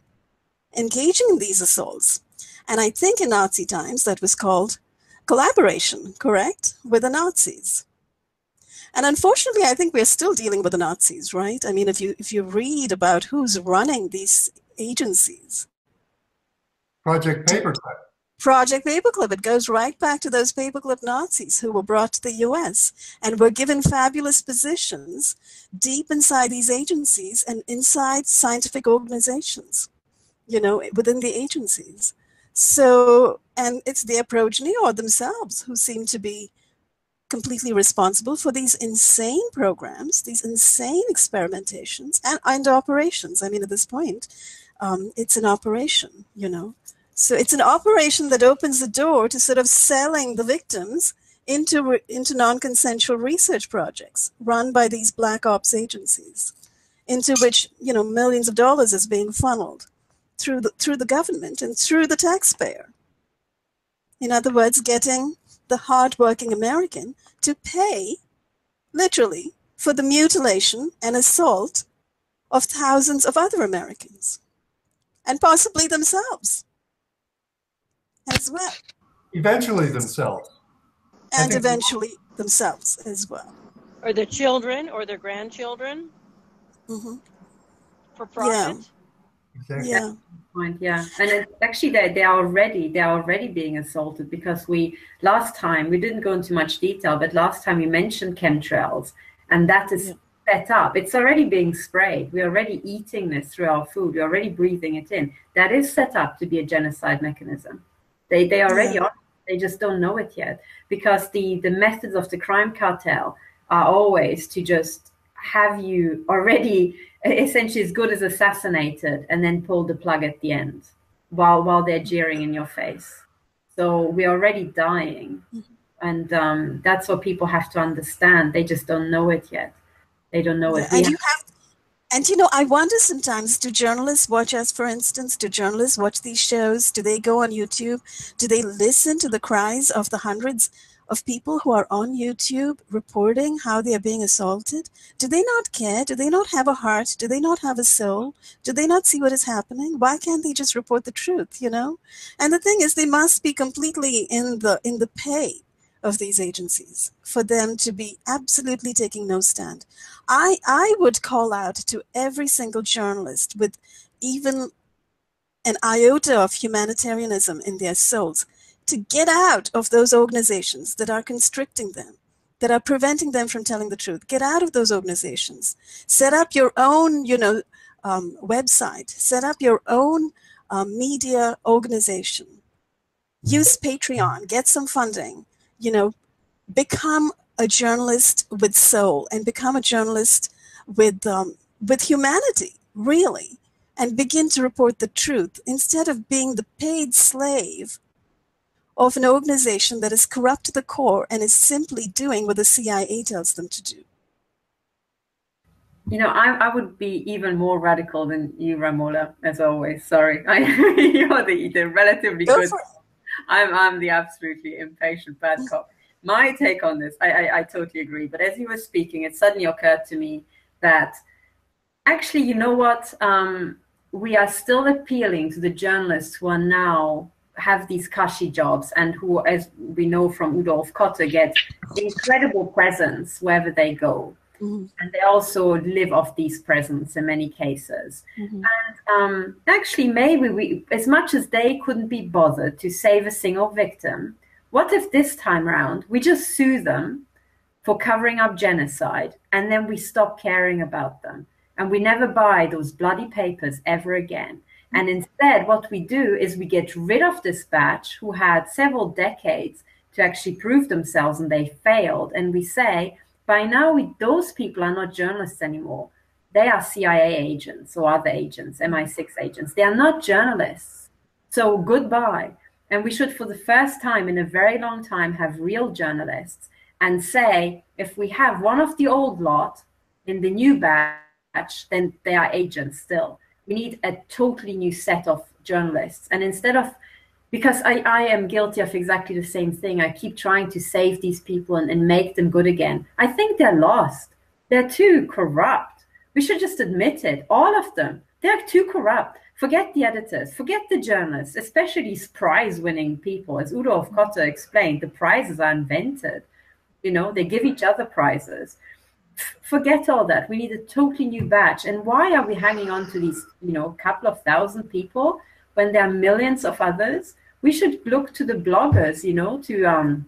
engaging in these assaults. And I think in Nazi times that was called collaboration, correct, with the Nazis. And unfortunately, I think we're still dealing with the Nazis, right? I mean, if you if you read about who's running these agencies. Project Paperclip. Project Paperclip. It goes right back to those Paperclip Nazis who were brought to the U S and were given fabulous positions deep inside these agencies and inside scientific organizations, you know, within the agencies. So, and it's their progeny or themselves who seem to be completely responsible for these insane programs, these insane experimentations and, and operations. I mean, at this point, um, it's an operation, you know. So it's an operation that opens the door to sort of selling the victims into, into non-consensual research projects run by these black ops agencies, into which, you know, millions of dollars is being funneled through the, through the government and through the taxpayer. In other words, getting the hardworking American to pay, literally, for the mutilation and assault of thousands of other Americans, and possibly themselves as well. Eventually themselves. And eventually themselves as well. Or their children or their grandchildren. Mm-hmm. For profit. Yeah. Exactly. Yeah. Yeah, and it's actually they they are already they are already being assaulted, because we last time we didn't go into much detail, but last time we mentioned chemtrails, and that is yeah. set up. It's already being sprayed. We're already eating this through our food. We're already breathing it in. That is set up to be a genocide mechanism. They they already yeah. are. They just don't know it yet, because the the methods of the crime cartel are always to just have you already essentially as good as assassinated and then pull the plug at the end while while they're jeering in your face. So we're already dying. Mm-hmm. And um, that's what people have to understand. They just don't know it yet. They don't know it yet. And you, have, and you know, I wonder sometimes, do journalists watch us, for instance? Do journalists watch these shows? Do they go on YouTube? Do they listen to the cries of the hundreds of people who are on YouTube reporting how they are being assaulted? Do they not care? Do they not have a heart? Do they not have a soul? Do they not see what is happening? Why can't they just report the truth, you know? And the thing is, they must be completely in the, in the pay of these agencies for them to be absolutely taking no stand. I, I would call out to every single journalist with even an iota of humanitarianism in their souls to get out of those organizations that are constricting them, that are preventing them from telling the truth. Get out of those organizations. Set up your own, you know, um, website. Set up your own uh, media organization. Use Patreon. Get some funding. You know, become a journalist with soul and become a journalist with um, with humanity, really, and begin to report the truth instead of being the paid slave of an organization that is corrupt to the core and is simply doing what the C I A tells them to do. You know, I, I would be even more radical than you, Ramola, as always. Sorry, I, you're the, the relatively Go good. I'm, I'm the absolutely impatient bad cop. My take on this, I, I, I totally agree. But as you were speaking, it suddenly occurred to me that actually, you know what? Um, we are still appealing to the journalists who are now have these cushy jobs and who, as we know from Udo Ulfkotte, get incredible presence wherever they go. Mm-hmm. And they also live off these presents in many cases. Mm-hmm. And um, actually, maybe we, as much as they couldn't be bothered to save a single victim, what if this time around we just sue them for covering up genocide and then we stop caring about them and we never buy those bloody papers ever again? And instead, what we do is we get rid of this batch who had several decades to actually prove themselves and they failed. And we say, by now, we, those people are not journalists anymore. They are C I A agents or other agents, M I six agents. They are not journalists. So goodbye. And we should, for the first time in a very long time, have real journalists and say, if we have one of the old lot in the new batch, then they are agents still. We need a totally new set of journalists. And instead of, because I, I am guilty of exactly the same thing. I keep trying to save these people and, and make them good again. I think they're lost. They're too corrupt. We should just admit it. All of them. They're too corrupt. Forget the editors. Forget the journalists, especially these prize-winning people. As Udo Ulfkotte explained, the prizes are invented. You know, they give each other prizes. Forget all that. We need a totally new batch. And why are we hanging on to these, you know, couple of thousand people when there are millions of others? We should look to the bloggers, you know, to um,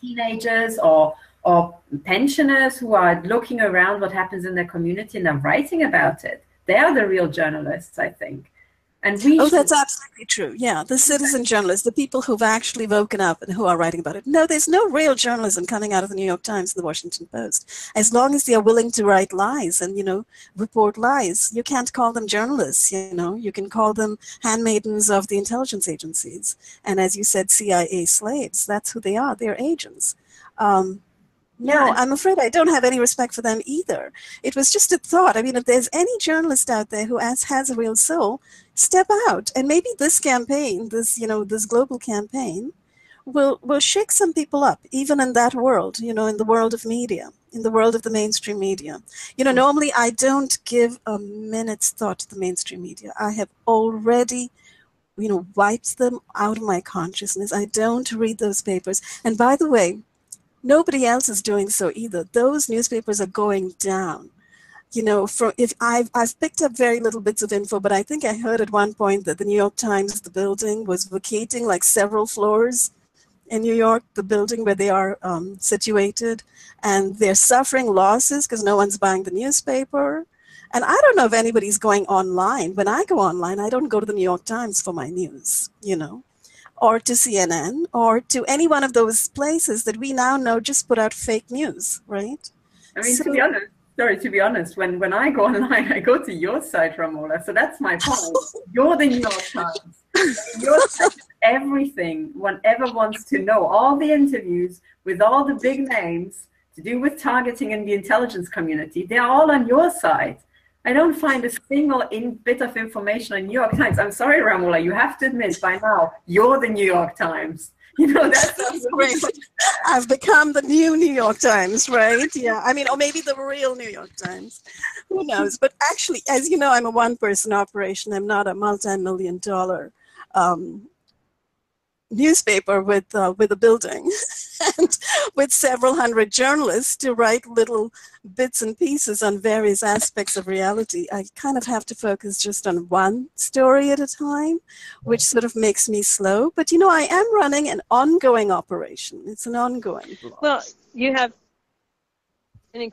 teenagers or or pensioners who are looking around what happens in their community and are writing about it. They are the real journalists, I think. And we oh, that's absolutely true. Yeah, the citizen journalists, the people who've actually woken up and who are writing about it. No, there's no real journalism coming out of the New York Times and the Washington Post. As long as they are willing to write lies and, you know, report lies, you can't call them journalists, you know. You can call them handmaidens of the intelligence agencies. And as you said, C I A slaves, that's who they are. They're agents. Um, no, I'm afraid I don't have any respect for them either. It was just a thought. I mean, if there's any journalist out there who has, has a real soul, step out. And maybe this campaign, this, you know, this global campaign, will will shake some people up, even in that world, you know, in the world of media, in the world of the mainstream media. You know, normally I don't give a minute's thought to the mainstream media. I have already, you know, wiped them out of my consciousness. I don't read those papers. And by the way, nobody else is doing so either. Those newspapers are going down. You know, from if I've I've picked up very little bits of info, but I think I heard at one point that the New York Times, the building, was vacating like several floors in New York, the building where they are um, situated, and they're suffering losses because no one's buying the newspaper. And I don't know if anybody's going online. When I go online, I don't go to the New York Times for my news, you know, or to C N N, or to any one of those places that we now know just put out fake news, right? I mean, so, to be honest, sorry, to be honest, when, when I go online, I go to your site, Ramola, so that's my point. You're the New York Times. Your site is everything one ever wants to know. All the interviews with all the big names to do with targeting in the intelligence community, they're all on your site. I don't find a single in bit of information on New York Times. I'm sorry, Ramola, you have to admit by now, you're the New York Times. You know, that's great. I've become the new New York Times, right? Yeah, I mean, or maybe the real New York Times. Who knows? But actually, as you know, I'm a one-person operation. I'm not a multi-million dollar um, newspaper with uh, with a building and with several hundred journalists to write little bits and pieces on various aspects of reality. I kind of have to focus just on one story at a time, which sort of makes me slow. But, you know, I am running an ongoing operation. It's an ongoing blog. Well, you have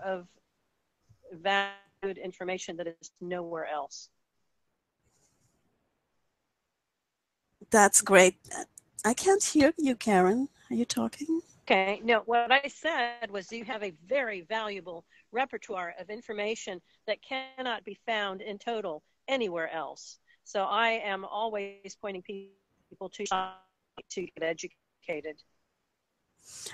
of valued information that is nowhere else. That's great. I can't hear you, Karen. Are you talking? Okay. No, what I said was you have a very valuable repertoire of information that cannot be found in total anywhere else. So I am always pointing people to to get educated.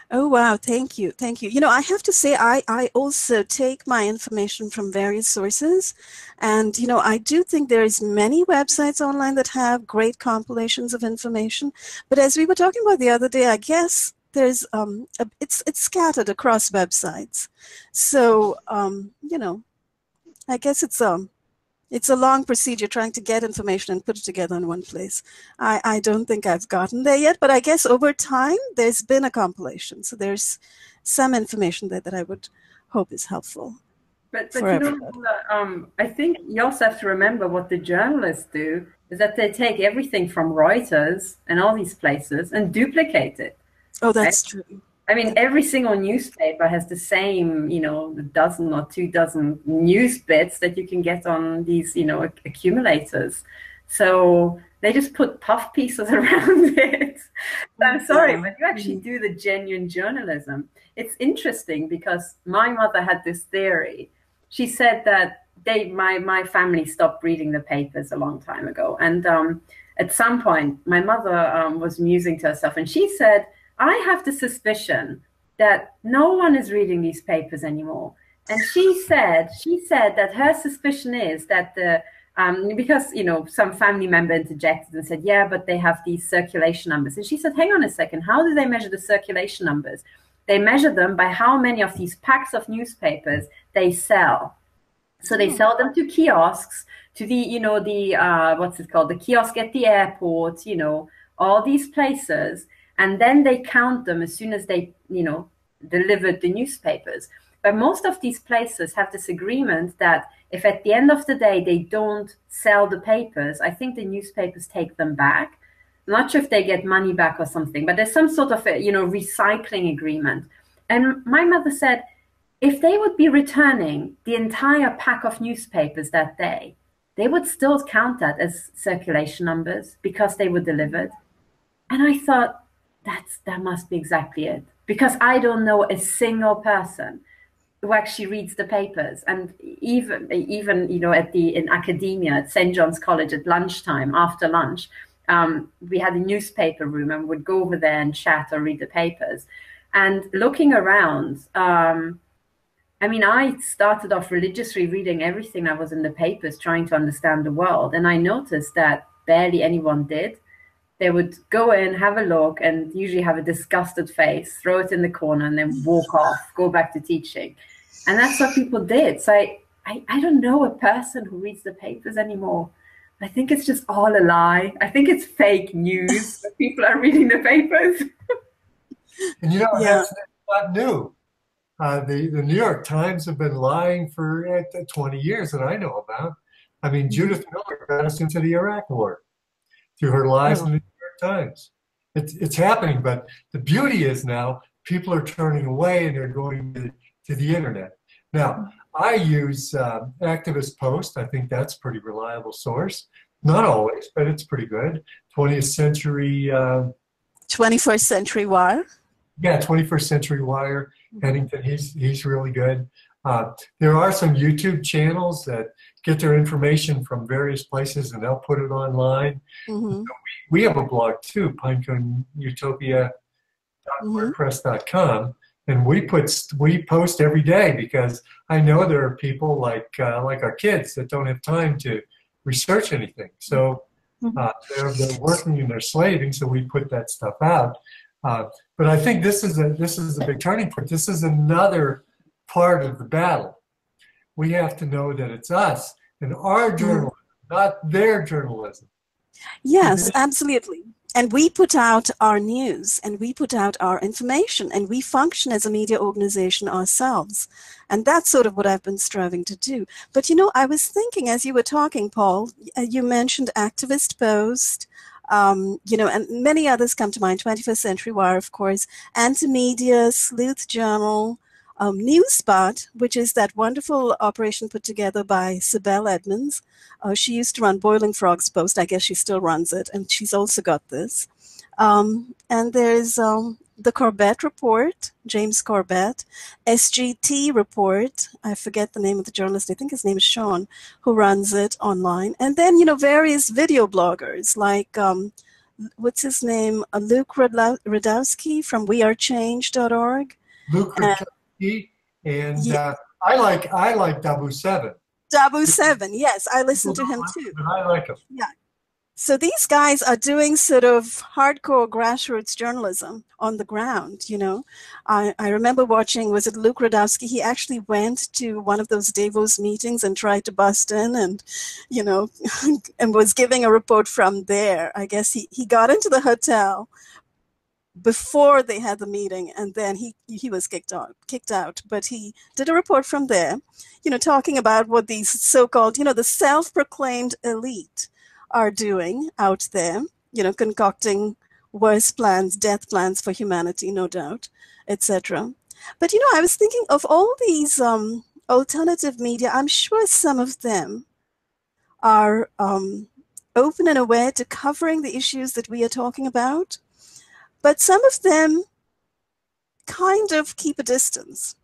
Oh, wow. Thank you. Thank you. You know, I have to say, I, I also take my information from various sources. And, you know, I do think there is many websites online that have great compilations of information. But as we were talking about the other day, I guess there's um, a, it's, it's scattered across websites. So, um, you know, I guess it's um, it's a long procedure trying to get information and put it together in one place. I, I don't think I've gotten there yet, but I guess over time there's been a compilation. So there's some information there that I would hope is helpful. But, but you know, um, I think you also have to remember what the journalists do is that they take everything from Reuters and all these places and duplicate it. Oh, that's right? True. I mean, every single newspaper has the same, you know, dozen or two dozen news bits that you can get on these, you know, accumulators. So they just put puff pieces around it. So I'm sorry, but you actually do the genuine journalism. It's interesting because my mother had this theory. She said that they, my, my family stopped reading the papers a long time ago. And um, at some point, my mother um, was musing to herself, and she said, I have the suspicion that no one is reading these papers anymore. And she said, she said that her suspicion is that the, um, because, you know, some family member interjected and said, yeah, but they have these circulation numbers. And she said, hang on a second, how do they measure the circulation numbers? They measure them by how many of these packs of newspapers they sell. So they sell them to kiosks, to the, you know, the, uh, what's it called? The kiosk at the airport, you know, all these places. And then they count them as soon as they, you know, delivered the newspapers. But most of these places have this agreement that if at the end of the day they don't sell the papers, I think the newspapers take them back. I'm not sure if they get money back or something, but there's some sort of, a, you know, recycling agreement. And my mother said, if they would be returning the entire pack of newspapers that day, they would still count that as circulation numbers because they were delivered. And I thought, That's, that must be exactly it, because I don't know a single person who actually reads the papers. And even, even you know, at the, in academia, at Saint John's College at lunchtime, after lunch, um, we had a newspaper room and would go over there and chat or read the papers. And looking around, um, I mean, I started off religiously reading everything that was in the papers, trying to understand the world. And I noticed that barely anyone did. They would go in, have a look, and usually have a disgusted face, throw it in the corner, and then walk off, go back to teaching. And that's what people did. So I, I, I don't know a person who reads the papers anymore. I think it's just all a lie. I think it's fake news. People are reading the papers. And you know, yeah. that's, that's not new. Uh, the, the New York Times have been lying for uh, twenty years that I know about. I mean, Judith Miller got us into the Iraq War through her lies oh. in the New York Times. It's, it's happening, but the beauty is now people are turning away and they're going to, to the internet. Now, I use uh, Activist Post. I think that's a pretty reliable source. Not always, but it's pretty good. twentieth century... Uh, twenty-first century Wire? Yeah, twenty-first century Wire. Eddington, he's, he's really good. Uh, there are some YouTube channels that get their information from various places and they'll put it online. Mm-hmm. So we, we have a blog too, pinecone utopia dot wordpress dot com. Mm-hmm. And we put we post every day because I know there are people like uh, like our kids that don't have time to research anything. So uh, they're, they're working and they're slaving, so we put that stuff out. Uh, but I think this is a this is a big turning point. This is another part of the battle. We have to know that it's us and our journalism, not their journalism. Yes, absolutely. And we put out our news and we put out our information and we function as a media organization ourselves. And that's sort of what I've been striving to do. But, you know, I was thinking as you were talking, Paul, you mentioned Activist Post, um, you know, and many others come to mind, twenty-first century Wire, of course, Antimedia, Sleuth Journal, um, Newsbud, which is that wonderful operation put together by Sibel Edmonds. Uh, she used to run Boiling Frogs Post. I guess she still runs it, and she's also got this. Um, and there's um, the Corbett Report, James Corbett, S G T Report. I forget the name of the journalist. I think his name is Sean, who runs it online. And then, you know, various video bloggers like, um, what's his name, uh, Luke Rudkowski from we are change dot org. Luke Rudkowski, and, and yeah. uh, I like I like Dabu Seven. Dabu Seven, yes, I listen to him too. But I like him. Yeah. So these guys are doing sort of hardcore grassroots journalism on the ground, you know. I, I remember watching, was it Luke Rudkowski? He actually went to one of those Davos meetings and tried to bust in and, you know, and was giving a report from there. I guess he, he got into the hotel before they had the meeting, and then he he was kicked out kicked out but he did a report from there, you know, talking about what these so-called, you know, the self-proclaimed elite are doing out there, you know, concocting worse plans, death plans for humanity, no doubt, etc. But, you know, I was thinking of all these um alternative media. I'm sure some of them are um open and aware to covering the issues that we are talking about. But some of them kind of keep a distance.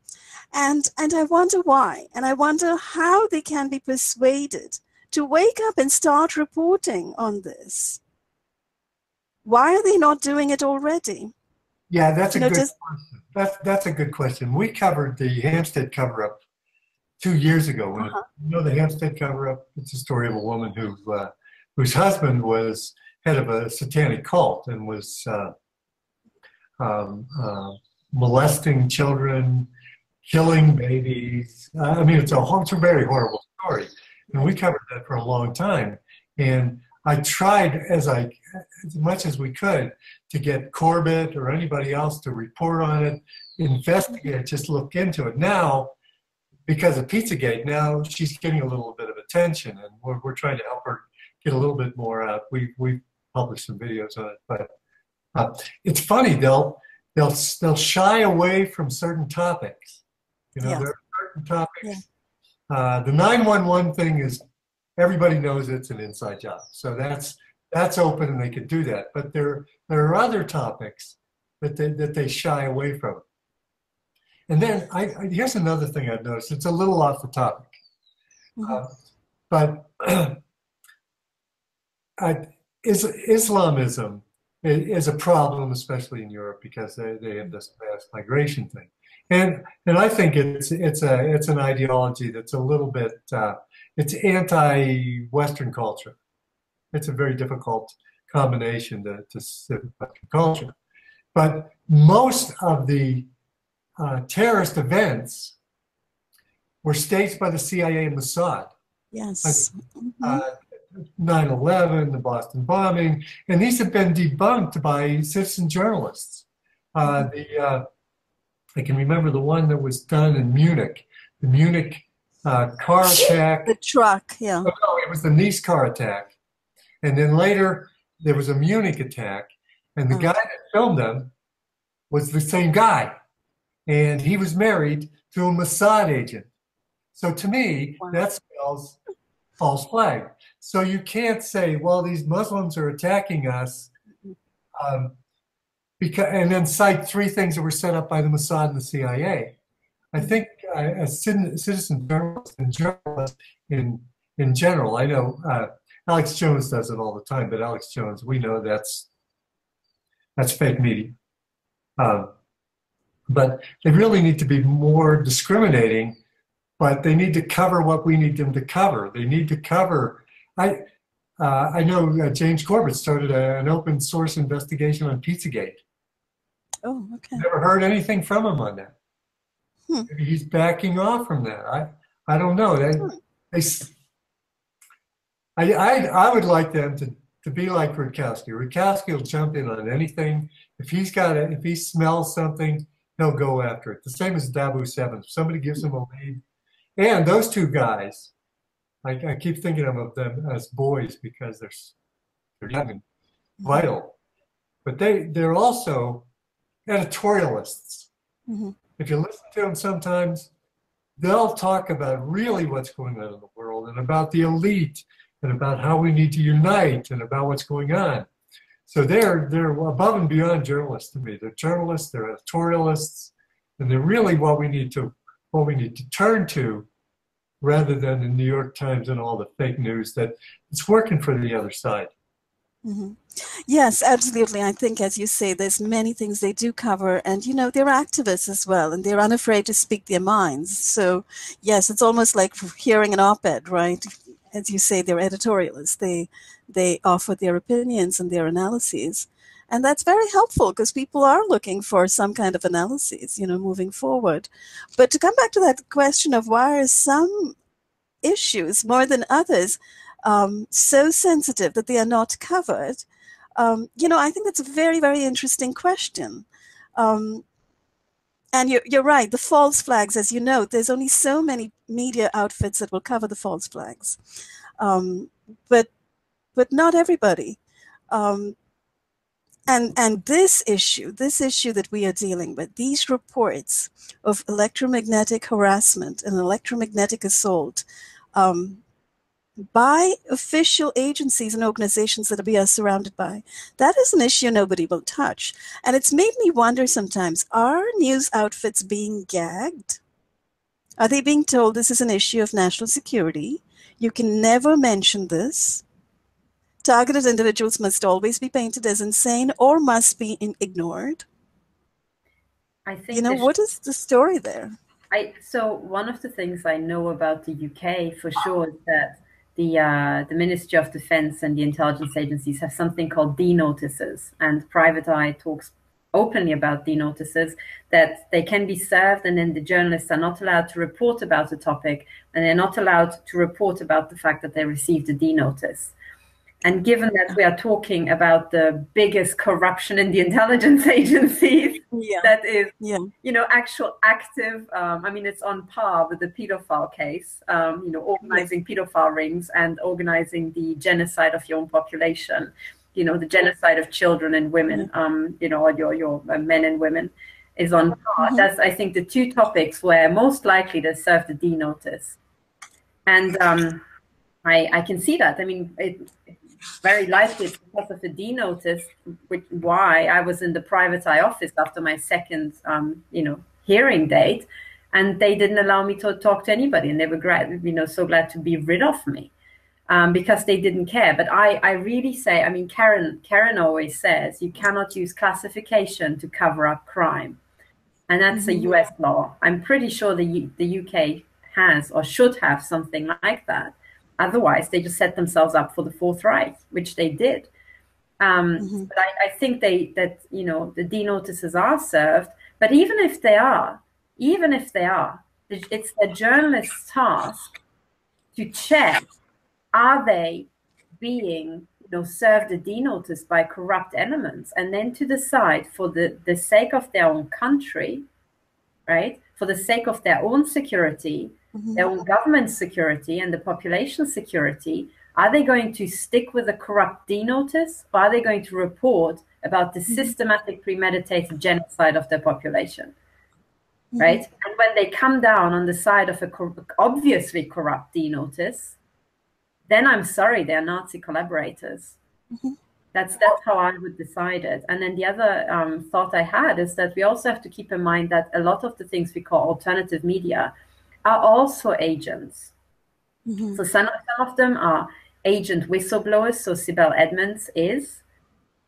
And, and I wonder why. And I wonder how they can be persuaded to wake up and start reporting on this. Why are they not doing it already? Yeah, that's a you good know, just, question. That's, that's a good question. We covered the Hampstead cover-up two years ago. When uh-huh. it, you know, the Hampstead cover-up, it's a story of a woman who, uh, whose husband was head of a satanic cult and was... Uh, Um, uh, molesting children, killing babies. Uh, I mean, it's a, whole, it's a very horrible story. And we covered that for a long time. And I tried as, I, as much as we could to get Corbett or anybody else to report on it, investigate it, just look into it. Now, because of Pizzagate, now she's getting a little bit of attention, and we're, we're trying to help her get a little bit more out. We, we published some videos on it, but Uh, it's funny, they'll, they'll, they'll shy away from certain topics. You know, yeah. there are certain topics. Yeah. Uh, the nine one one thing is, everybody knows it's an inside job. So that's, that's open and they can do that. But there, there are other topics that they, that they shy away from. And then I, I, here's another thing I've noticed. It's a little off the topic. Mm-hmm. uh, but I, is, Islamism is a problem, especially in Europe, because they, they have this mass migration thing. And and I think it's it's a it's an ideology that's a little bit uh, it's anti-Western culture. It's a very difficult combination to to Western culture. But most of the uh, terrorist events were staged by the C I A and Mossad. Yes. Like, uh, nine eleven, the Boston bombing, and these have been debunked by citizen journalists. Uh, the uh, I can remember the one that was done in Munich, the Munich uh, car attack. The truck, yeah. Oh, no, it was the Nice car attack. And then later, there was a Munich attack. And the oh. guy that filmed them was the same guy. And he was married to a Mossad agent. So to me, wow. that spells false flag. So you can't say, well, these Muslims are attacking us. Um, Because, and then cite three things that were set up by the Mossad and the C I A. I think uh, as citizen journalists and journalists in, in general, I know uh, Alex Jones does it all the time, but Alex Jones, we know that's, that's fake media. Um, but they really need to be more discriminating, but they need to cover what we need them to cover. They need to cover... I, uh, I know uh, James Corbett started a, an open source investigation on Pizzagate. Oh, okay. Never heard anything from him on that. Hmm. Maybe he's backing off from that. I, I don't know. They, hmm. they, I, I, I would like them to, to be like Rudkowski. Rudkowski will jump in on anything. If he's got it, if he smells something, he'll go after it. The same as Dabu Seven. If somebody gives him a lead, and those two guys, I, I keep thinking of them as boys because they're they're young and vital, but they they're also editorialists. Mm-hmm. If you listen to them sometimes, they'll talk about really what's going on in the world and about the elite and about how we need to unite and about what's going on. So they're, they're above and beyond journalists to me. They're journalists, they're editorialists, and they're really what we need to, what we need to turn to rather than the New York Times and all the fake news that it's working for the other side. Mm-hmm. Yes, absolutely. I think, as you say, there's many things they do cover. And, you know, they're activists as well, and they're unafraid to speak their minds. So, yes, it's almost like hearing an op-ed, right? As you say, they're editorialists. They, they offer their opinions and their analyses. And that's very helpful because people are looking for some kind of analyses, you know, moving forward. But to come back to that question of why are some issues more than others Um, so sensitive that they are not covered, um, you know, I think that's a very, very interesting question. Um, and you're, you're right, the false flags, as you know, there's only so many media outfits that will cover the false flags, um, but but not everybody. Um, and and this issue, this issue that we are dealing with, these reports of electromagnetic harassment and electromagnetic assault, um, by official agencies and organizations that we are surrounded by. That is an issue nobody will touch. And it's made me wonder sometimes, are news outfits being gagged? Are they being told this is an issue of national security? You can never mention this. Targeted individuals must always be painted as insane or must be in ignored. I think, you know, what is the story there? I, so one of the things I know about the U K for sure is that The, uh, the Ministry of Defence and the intelligence agencies have something called D-notices, and Private Eye talks openly about D-notices, that they can be served and then the journalists are not allowed to report about a topic, and they're not allowed to report about the fact that they received a D-notice. And given that we are talking about the biggest corruption in the intelligence agencies, yeah. that is, yeah. you know, actual active, um, I mean, it's on par with the pedophile case, um, you know, organizing pedophile rings and organizing the genocide of your own population, you know, the genocide of children and women, um, you know, your, your men and women is on par. Mm-hmm. That's, I think, the two topics where most likely they serve the D notice. And um, I, I can see that. I mean, it... very likely because of the D notice, which why I was in the Private Eye office after my second, um, you know, hearing date, and they didn't allow me to talk to anybody, and they were, you know, so glad to be rid of me. um, because they didn't care. But I, I really say, I mean, Karen, Karen always says you cannot use classification to cover up crime. And that's mm-hmm. a U S law. I'm pretty sure the, U the U K has or should have something like that. Otherwise, they just set themselves up for the Fourth Reich, which they did. Um, mm-hmm. But I, I think they that, you know, the denotices are served. But even if they are, even if they are, it's the journalist's task to check, are they being you know, served a denotice by corrupt elements, and then to decide for the, the sake of their own country, right, for the sake of their own security, mm-hmm. their own government security and the population security, are they going to stick with a corrupt denotice, or are they going to report about the systematic premeditated genocide of their population? Right? Mm-hmm. And when they come down on the side of a co- obviously corrupt denotice, then I'm sorry, they're Nazi collaborators. Mm-hmm. That's that's how I would decide it. And then the other um, thought I had is that we also have to keep in mind that a lot of the things we call alternative media are also agents. Mm-hmm. So some of, some of them are agent whistleblowers. So Sibel Edmonds is,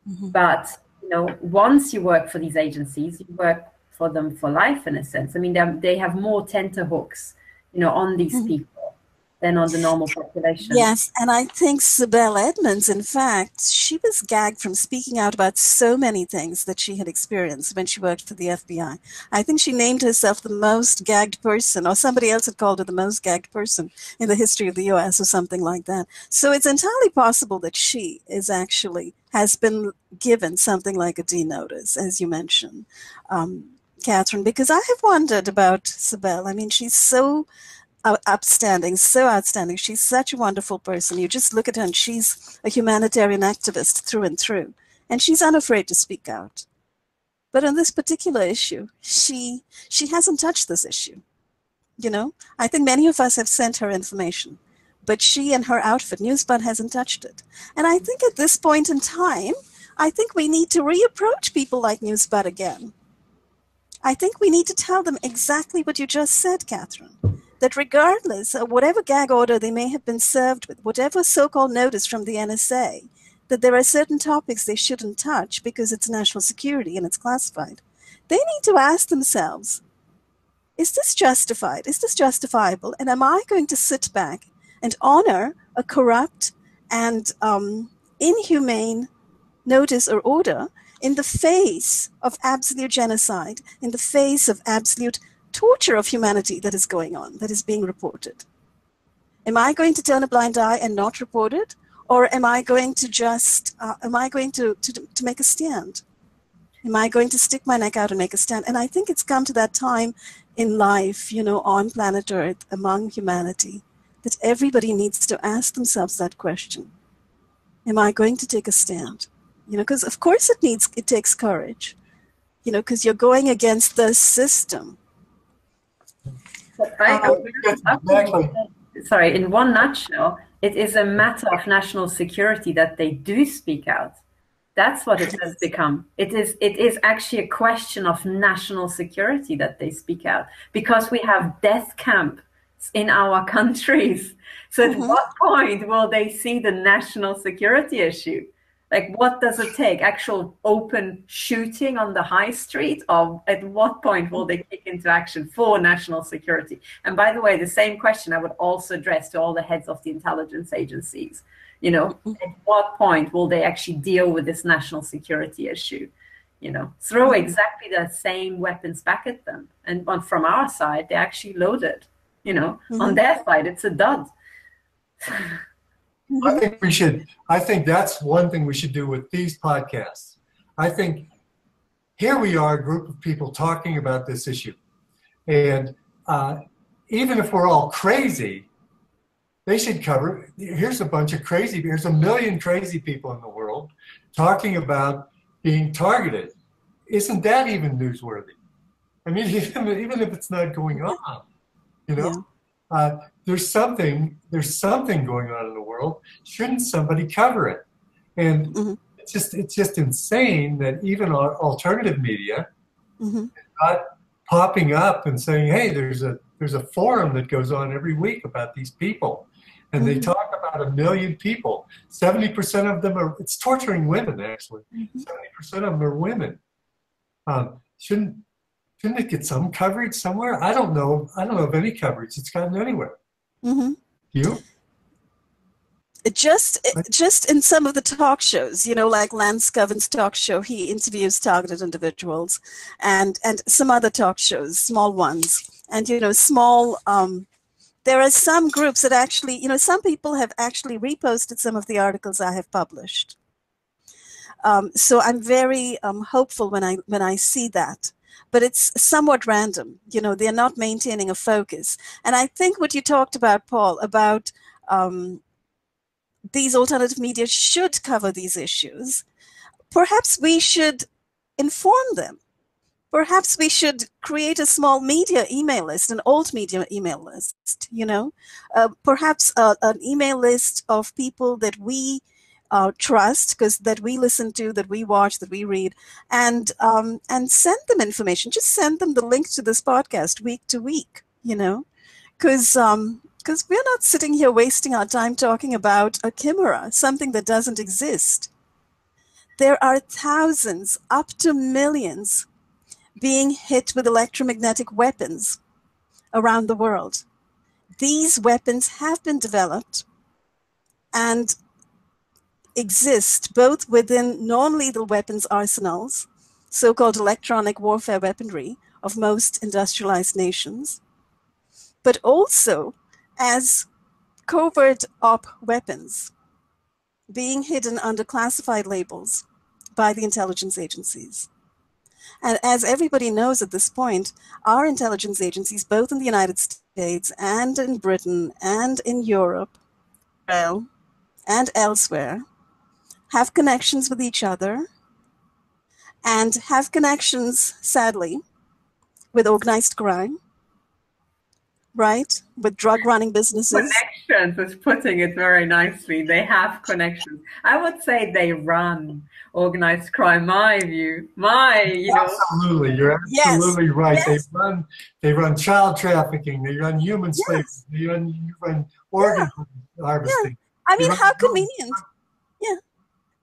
mm-hmm. but you know, once you work for these agencies, you work for them for life, in a sense. I mean, they have more tenterhooks, you know, on these mm-hmm. people than on the normal population. Yes, and I think Sibel Edmonds, in fact, she was gagged from speaking out about so many things that she had experienced when she worked for the F B I. I think she named herself the most gagged person, or somebody else had called her the most gagged person in the history of the U S or something like that. So it's entirely possible that she is actually, has been given something like a denotice, as you mentioned, um, Catherine, because I have wondered about Sibel. I mean, she's so... upstanding, so outstanding. She's such a wonderful person. You just look at her and she's a humanitarian activist through and through. And she's unafraid to speak out. But on this particular issue, she she hasn't touched this issue. You know, I think many of us have sent her information, but she and her outfit, Newsbud, hasn't touched it. And I think at this point in time, I think we need to reapproach people like Newsbud again. I think we need to tell them exactly what you just said, Catherine. That regardless of whatever gag order they may have been served with, whatever so-called notice from the N S A, that there are certain topics they shouldn't touch because it's national security and it's classified. They need to ask themselves, is this justified? Is this justifiable? And am I going to sit back and honor a corrupt and um, inhumane notice or order in the face of absolute genocide, in the face of absolute torture of humanity that is going on, that is being reported? Am I going to turn a blind eye and not report it? Or am I going to just, uh, am I going to, to, to make a stand? Am I going to stick my neck out and make a stand? And I think it's come to that time in life, you know, on planet Earth, among humanity, that everybody needs to ask themselves that question. Am I going to take a stand? You know, because of course it needs, it takes courage, you know, because you're going against the system. I, I exactly. Sorry, in one nutshell, it is a matter of national security that they do speak out. That's what it has become. It is, it is actually a question of national security that they speak out, because we have death camps in our countries. So mm-hmm. at what point will they see the national security issue? Like, what does it take? Actual open shooting on the high street? Or at what point will they kick into action for national security? And by the way, the same question I would also address to all the heads of the intelligence agencies. You know, at what point will they actually deal with this national security issue? You know, throw exactly the same weapons back at them. And from our side, they're actually loaded. You know, mm-hmm. on their side, it's a dud. I think we should, I think that's one thing we should do with these podcasts. I think here we are, a group of people talking about this issue. And uh, even if we're all crazy, they should cover, here's a bunch of crazy, here's a million crazy people in the world talking about being targeted. Isn't that even newsworthy? I mean, even, even if it's not going on, you know? Yeah. Uh, there's something, there's something going on in the world. Shouldn't somebody cover it? And mm-hmm. it's just, it's just insane that even our alternative media mm-hmm. is not popping up and saying, "Hey, there's a there's a forum that goes on every week about these people, and mm-hmm. they talk about." about a million people. seventy percent of them are, it's torturing women, actually. seventy percent of them are women. Um, shouldn't, shouldn't it get some coverage somewhere? I don't know. I don't know of any coverage it's gotten anywhere. Mm-hmm. You? Just, just in some of the talk shows, you know, like Lance Coven's talk show, he interviews targeted individuals, and, and some other talk shows, small ones. And, you know, small, um, there are some groups that actually, you know, some people have actually reposted some of the articles I have published. Um, so I'm very um, hopeful when I, when I see that. But it's somewhat random. You know, they're not maintaining a focus. And I think what you talked about, Paul, about um, these alternative media should cover these issues. Perhaps we should inform them. Perhaps we should create a small media email list, an old media email list, you know. Uh, perhaps uh, an email list of people that we uh, trust, because that we listen to, that we watch, that we read, and, um, and send them information. Just send them the link to this podcast week to week, you know, because um, because we're not sitting here wasting our time talking about a chimera, something that doesn't exist. There are thousands, up to millions, being hit with electromagnetic weapons around the world. These weapons have been developed and exist both within non-lethal weapons arsenals, so-called electronic warfare weaponry of most industrialized nations, but also as covert op weapons being hidden under classified labels by the intelligence agencies. And as everybody knows at this point, our intelligence agencies, both in the United States and in Britain and in Europe, Israel, and elsewhere, have connections with each other and have connections, sadly, with organized crime, right? With drug-running businesses. Connections is putting it very nicely. They have connections. I would say they run organized crime, my view. My, you know. Absolutely, you're absolutely yes. right. Yes. They run they run child trafficking, they run human slavery, yes. they run, you run organ yeah. harvesting. Yeah. I mean, how convenient. Yeah.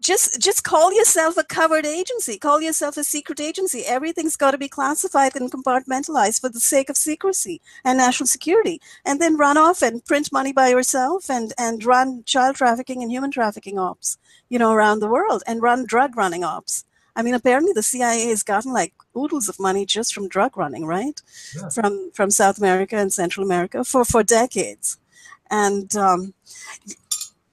Just, just call yourself a covered agency. Call yourself a secret agency. Everything's got to be classified and compartmentalized for the sake of secrecy and national security. And then run off and print money by yourself and, and run child trafficking and human trafficking ops, you know, around the world, and run drug running ops. I mean, apparently the C I A has gotten like oodles of money just from drug running, right? Yeah. From, from South America and Central America for, for decades. And um,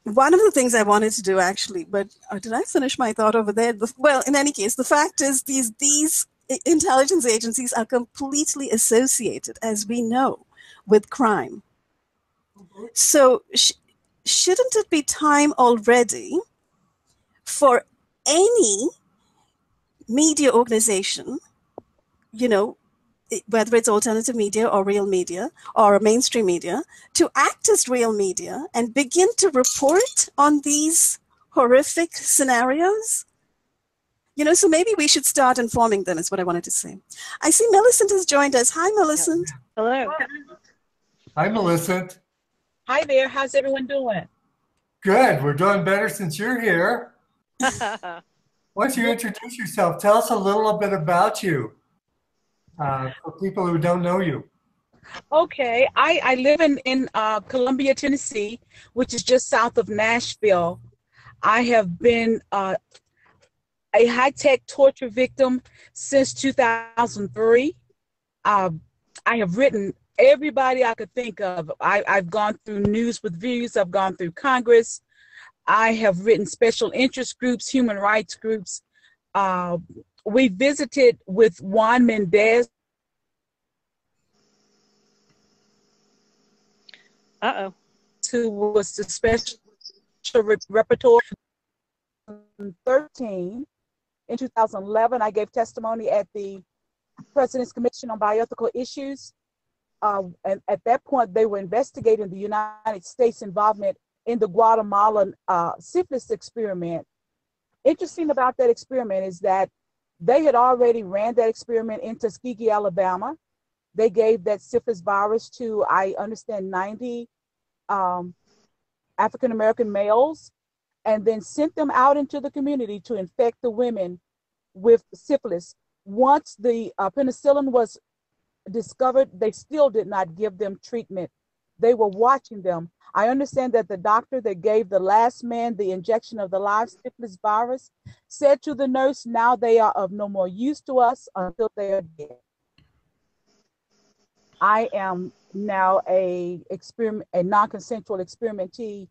one of the things I wanted to do, actually, but oh, did I finish my thought over there? Well, in any case, the fact is these, these intelligence agencies are completely associated, as we know, with crime. Mm-hmm. So sh shouldn't it be time already for any media organization, you know, whether it's alternative media or real media or mainstream media, to act as real media and begin to report on these horrific scenarios? You know, so maybe we should start informing them is what I wanted to say. I see Millicent has joined us. Hi, Millicent. Hello. Hi, Millicent. Hi there. How's everyone doing? Good. We're doing better since you're here. Why don't you introduce yourself? Tell us a little bit about you. Uh, for people who don't know you. Okay, I, I live in, in uh, Columbia, Tennessee, which is just south of Nashville. I have been uh, a high-tech torture victim since two thousand three. Uh, I have written everybody I could think of. I, I've gone through News with Views. I've gone through Congress. I have written special interest groups, human rights groups. Uh, We visited with Juan Mendez. Uh-oh. Who was the special rapporteur in twenty thirteen. In two thousand eleven, I gave testimony at the President's Commission on Bioethical Issues. Uh, and at that point, they were investigating the United States involvement in the Guatemalan uh, syphilis experiment. Interesting about that experiment is that they had already ran that experiment in Tuskegee, Alabama. They gave that syphilis virus to, I understand, ninety um, African-American males, and then sent them out into the community to infect the women with syphilis. Once the uh, penicillin was discovered, they still did not give them treatment. They were watching them. I understand that the doctor that gave the last man the injection of the live syphilis virus said to the nurse, "Now they are of no more use to us until they are dead." I am now a experiment, a non-consensual experimentee.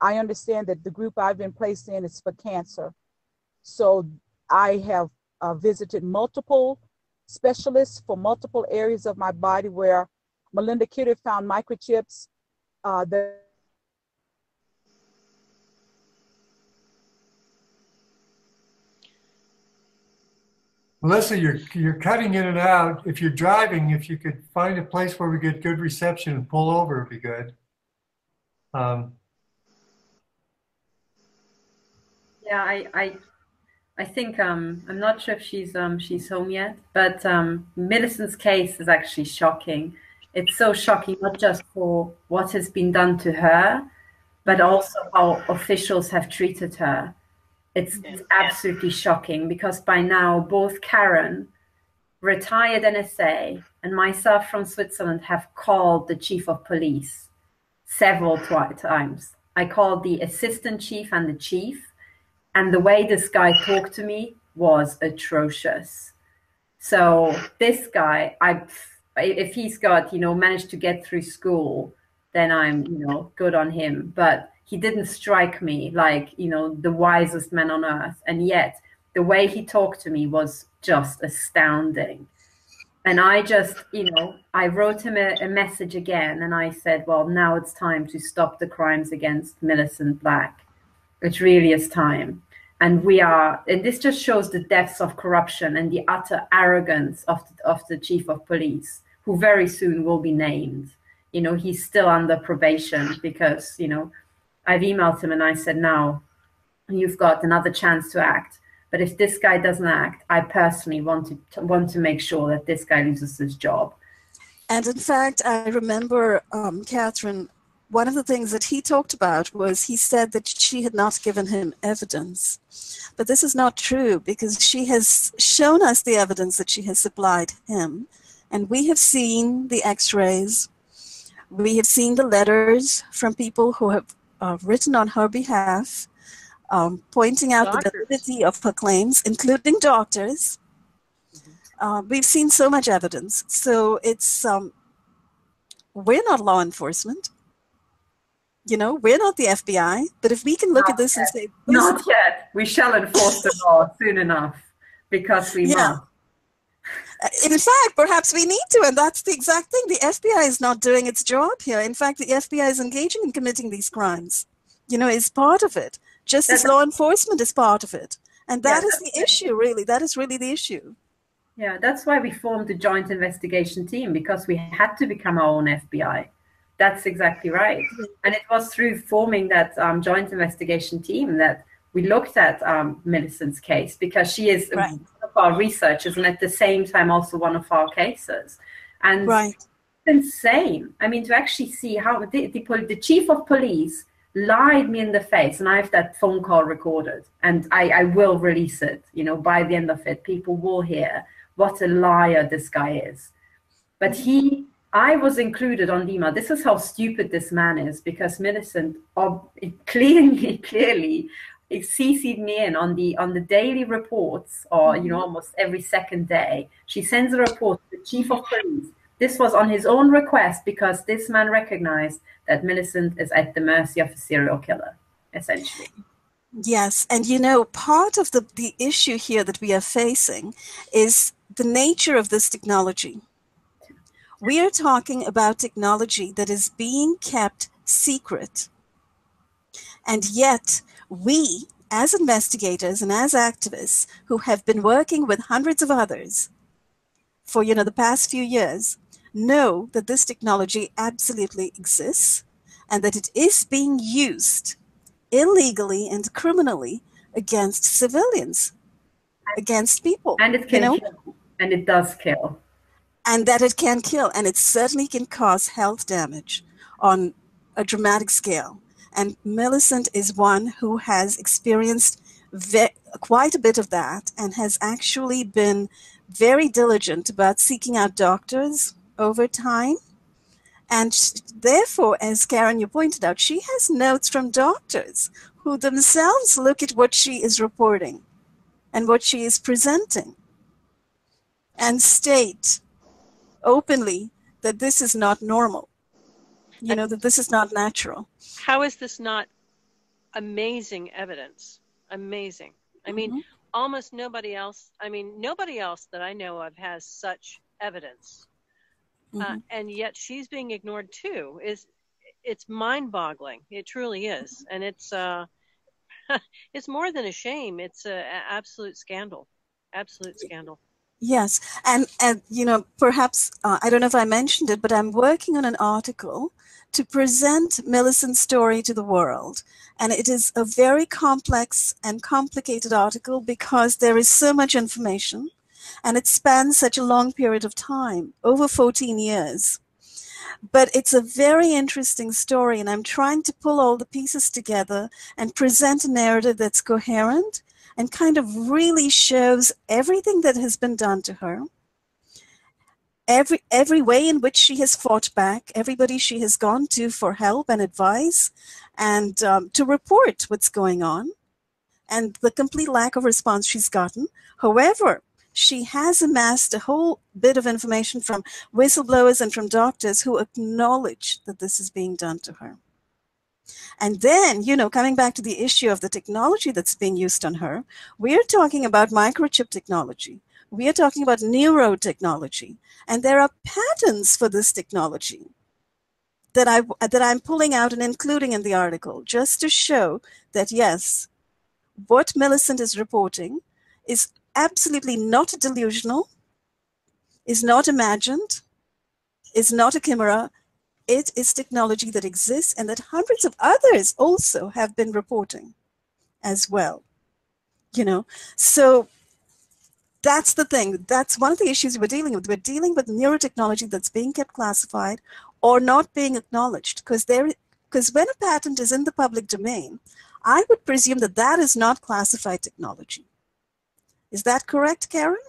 I understand that the group I've been placed in is for cancer. So I have uh, visited multiple specialists for multiple areas of my body where Melinda Kidder found microchips. Uh, the Melissa, you're, you're cutting in and out. If you're driving, if you could find a place where we get good reception and pull over, it'd be good. Um, yeah, I, I, I think, um, I'm not sure if she's, um, she's home yet, but um, Millicent's case is actually shocking. It's so shocking, not just for what has been done to her, but also how officials have treated her. It's absolutely shocking, because by now both Karen, retired N S A, and myself from Switzerland have called the chief of police several times. I called the assistant chief and the chief, and the way this guy talked to me was atrocious. So this guy, I, if he's got, you know, managed to get through school, then I'm, you know, good on him. But he didn't strike me like, you know, the wisest man on earth. And yet the way he talked to me was just astounding. And I just, you know, I wrote him a, a message again. And I said, well, now it's time to stop the crimes against Millicent Black. It really is time. And we are, and this just shows the depths of corruption and the utter arrogance of the, of the chief of police, who very soon will be named. You know, he's still under probation because, you know, I've emailed him and I said, now you've got another chance to act. But if this guy doesn't act, I personally want to want to make sure that this guy loses his job. And in fact, I remember, um, Catherine, one of the things that he talked about was he said that she had not given him evidence. But this is not true, because she has shown us the evidence that she has supplied him. And we have seen the x-rays. We have seen the letters from people who have Uh, written on her behalf, um, pointing out doctors. the validity of her claims, including doctors. Mm-hmm. Uh, we've seen so much evidence. So it's, um, we're not law enforcement. You know, we're not the F B I. But if we can look not at this yet. and say... Not yet. We shall enforce the law soon enough, because we yeah. must. In fact, perhaps we need to, and that's the exact thing. The F B I is not doing its job here. In fact, the F B I is engaging in committing these crimes. You know, is part of it. Just that's as law enforcement is part of it. And that yeah, is the issue, really. That is really the issue. Yeah, that's why we formed the joint investigation team, because we had to become our own F B I. That's exactly right. And it was through forming that um, joint investigation team that we looked at um, Millicent's case, because she is... Right. our researchers, and at the same time also one of our cases. And right. it's insane. I mean, to actually see how the, the, the chief of police lied me in the face, and I have that phone call recorded, and I, I will release it, you know, by the end of it. People will hear what a liar this guy is. But he, I was included on the email. This is how stupid this man is, because Millicent clearly, clearly it C C'd me in on the on the daily reports, or you know, almost every second day. She sends a report to the chief of police. This was on his own request, because this man recognized that Millicent is at the mercy of a serial killer, essentially. Yes, and you know, part of the, the issue here that we are facing is the nature of this technology. We are talking about technology that is being kept secret. And yet, we, as investigators and as activists who have been working with hundreds of others for, you know, the past few years, know that this technology absolutely exists and that it is being used illegally and criminally against civilians, against people. And it can you know? kill. And it does kill. And that it can kill. And it certainly can cause health damage on a dramatic scale. And Millicent is one who has experienced ve- quite a bit of that and has actually been very diligent about seeking out doctors over time. And therefore, as Karen, you pointed out, she has notes from doctors who themselves look at what she is reporting and what she is presenting and state openly that this is not normal, you know, that this is not natural. How is this not amazing evidence? Amazing. I mean, mm-hmm. almost nobody else, I mean, nobody else that I know of has such evidence. Mm-hmm. Uh, and yet she's being ignored too. Is it's mind-boggling. It truly is, and it's uh, it's more than a shame. It's an absolute scandal, absolute scandal. Yes, and and you know, perhaps uh, I don't know if I mentioned it, but I'm working on an article to present Millicent's story to the world, and it is a very complex and complicated article because there is so much information. And it spans such a long period of time, over fourteen years. But it's a very interesting story, and I'm trying to pull all the pieces together and present a narrative that's coherent and kind of really shows everything that has been done to her, every, every way in which she has fought back, everybody she has gone to for help and advice, and um, to report what's going on, and the complete lack of response she's gotten. However, she has amassed a whole bit of information from whistleblowers and from doctors who acknowledge that this is being done to her. And then, you know, coming back to the issue of the technology that's being used on her, we're talking about microchip technology. We are talking about neurotechnology. And there are patents for this technology that, I, that I'm pulling out and including in the article, just to show that, yes, what Millicent is reporting is absolutely not delusional, is not imagined, is not a chimera. It is technology that exists and that hundreds of others also have been reporting as well. You know, so that's the thing. That's one of the issues we're dealing with. We're dealing with neurotechnology that's being kept classified or not being acknowledged, because there, because when a patent is in the public domain, I would presume that that is not classified technology. Is that correct, Karen?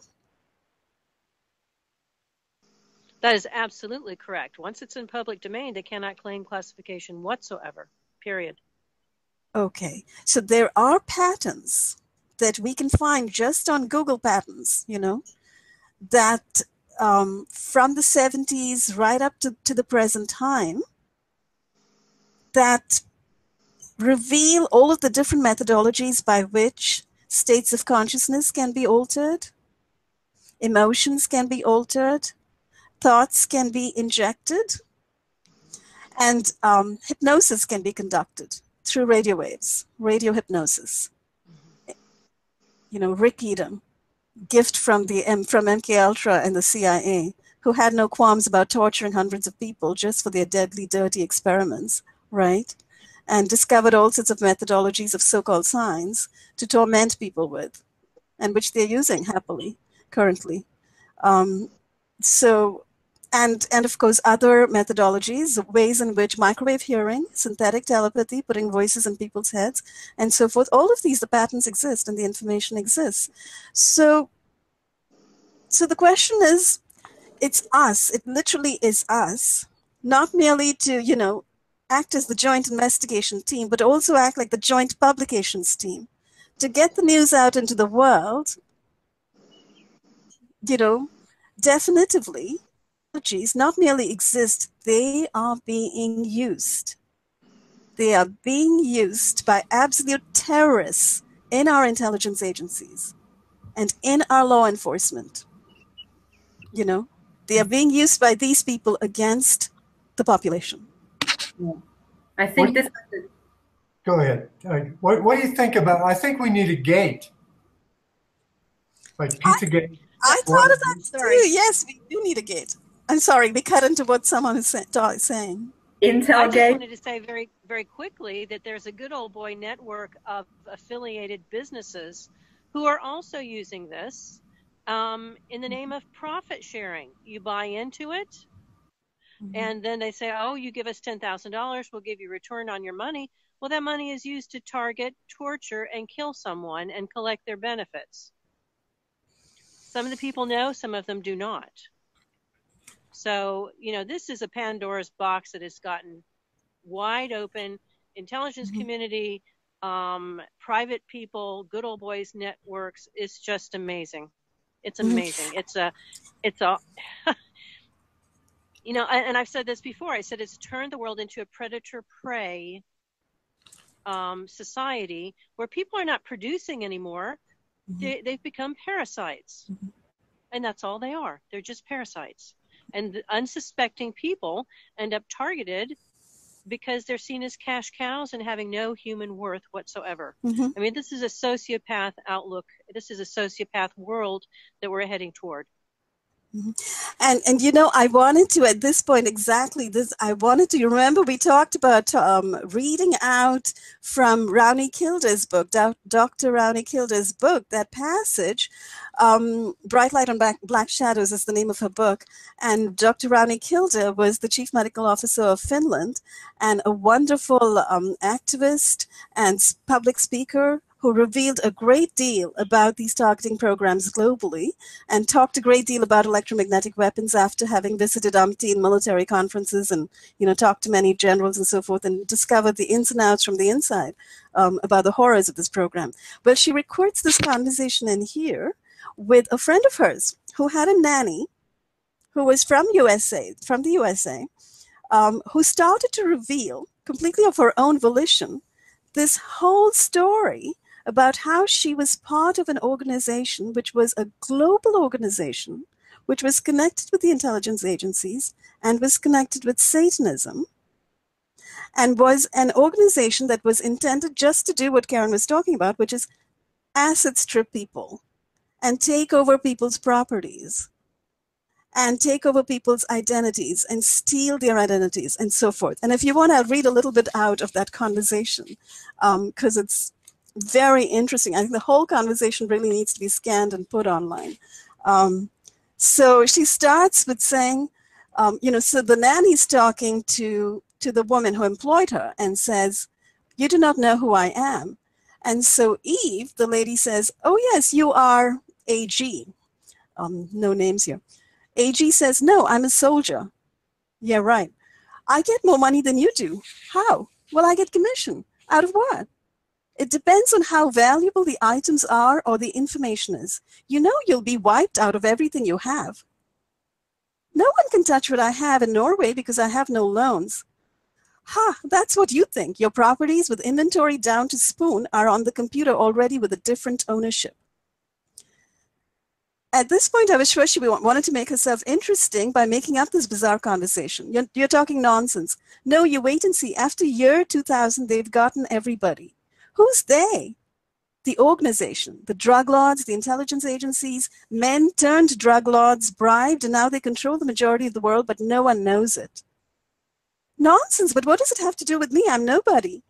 That is absolutely correct. Once it's in public domain, they cannot claim classification whatsoever, period. Okay, so there are patents that we can find just on Google Patents, you know, that um, from the seventies right up to, to the present time, that reveal all of the different methodologies by which states of consciousness can be altered, emotions can be altered, thoughts can be injected, and um, hypnosis can be conducted through radio waves, radio hypnosis. You know, Rick Edom, gift from the from MKUltra and the C I A, who had no qualms about torturing hundreds of people just for their deadly, dirty experiments, right? And discovered all sorts of methodologies of so-called science to torment people with, and which they're using happily currently. Um, so, and, and of course, other methodologies, ways in which microwave hearing, synthetic telepathy, putting voices in people's heads, and so forth, all of these, the patents exist and the information exists. So, so the question is, it's us, it literally is us, not merely to, you know, act as the joint investigation team, but also act like the joint publications team to get the news out into the world, you know, definitively. Technologies not merely exist, they are being used. They are being used by absolute terrorists in our intelligence agencies and in our law enforcement. You know, they are being used by these people against the population. Yeah. I think what, this. Go ahead. What, what do you think about? I think we need a gate, like Pizzagate. I, I thought of that too. Yes, we do need a gate. I'm sorry, we cut into what someone is saying. Intel I just gate. wanted to say very, very quickly that there's a good old boy network of affiliated businesses who are also using this um, in the name of profit sharing. You buy into it. And then they say, oh, you give us ten thousand dollars, we'll give you return on your money. Well, that money is used to target, torture, and kill someone and collect their benefits. Some of the people know, some of them do not. So, you know, this is a Pandora's box that has gotten wide open. Intelligence mm-hmm. community, um, private people, good old boys networks. It's just amazing. It's amazing. It's a, it's a, you know, and I've said this before. I said it's turned the world into a predator-prey um, society where people are not producing anymore. Mm-hmm. They, they've become parasites. Mm-hmm. And that's all they are. They're just parasites. And the unsuspecting people end up targeted because they're seen as cash cows and having no human worth whatsoever. Mm-hmm. I mean, this is a sociopath outlook. This is a sociopath world that we're heading toward. Mm-hmm. And, and, you know, I wanted to, at this point, exactly this, I wanted to, you remember we talked about um, reading out from Rauni Kilde's book, Doctor Rauni Kilde's book, that passage, um, Bright Light on Black, Black Shadows is the name of her book. And Doctor Rauni Kilde was the chief medical officer of Finland and a wonderful um, activist and public speaker who revealed a great deal about these targeting programs globally and talked a great deal about electromagnetic weapons after having visited umpteen military conferences and, you know, talked to many generals and so forth and discovered the ins and outs from the inside um, about the horrors of this program. Well, she records this conversation in here with a friend of hers who had a nanny who was from U S A, from the U S A, um, who started to reveal completely of her own volition this whole story about how she was part of an organization which was a global organization, which was connected with the intelligence agencies and was connected with Satanism, and was an organization that was intended just to do what Karen was talking about, which is asset strip people and take over people's properties and take over people's identities and steal their identities and so forth. And if you want, I'll read a little bit out of that conversation because um, it's very interesting. I think the whole conversation really needs to be scanned and put online. Um, so she starts with saying, um, you know, so the nanny's talking to, to the woman who employed her and says, "You do not know who I am." And so Eve, the lady, says, "Oh, yes, you are A G." Um, no names here. A G says, "No, I'm a soldier." "Yeah, right. I get more money than you do." "How?" "Well, I get commission." "Out of what?" "It depends on how valuable the items are or the information is. You know, you'll be wiped out of everything you have." "No one can touch what I have in Norway because I have no loans." "Ha, that's what you think. Your properties with inventory down to spoon are on the computer already with a different ownership." At this point, I was sure she wanted to make herself interesting by making up this bizarre conversation. You're, you're talking nonsense." "No, you wait and see. After year two thousand, they've gotten everybody." "Who's they?" "The organization, the drug lords, the intelligence agencies, men turned drug lords, bribed, and now they control the majority of the world, but no one knows it." "Nonsense, but what does it have to do with me? I'm nobody."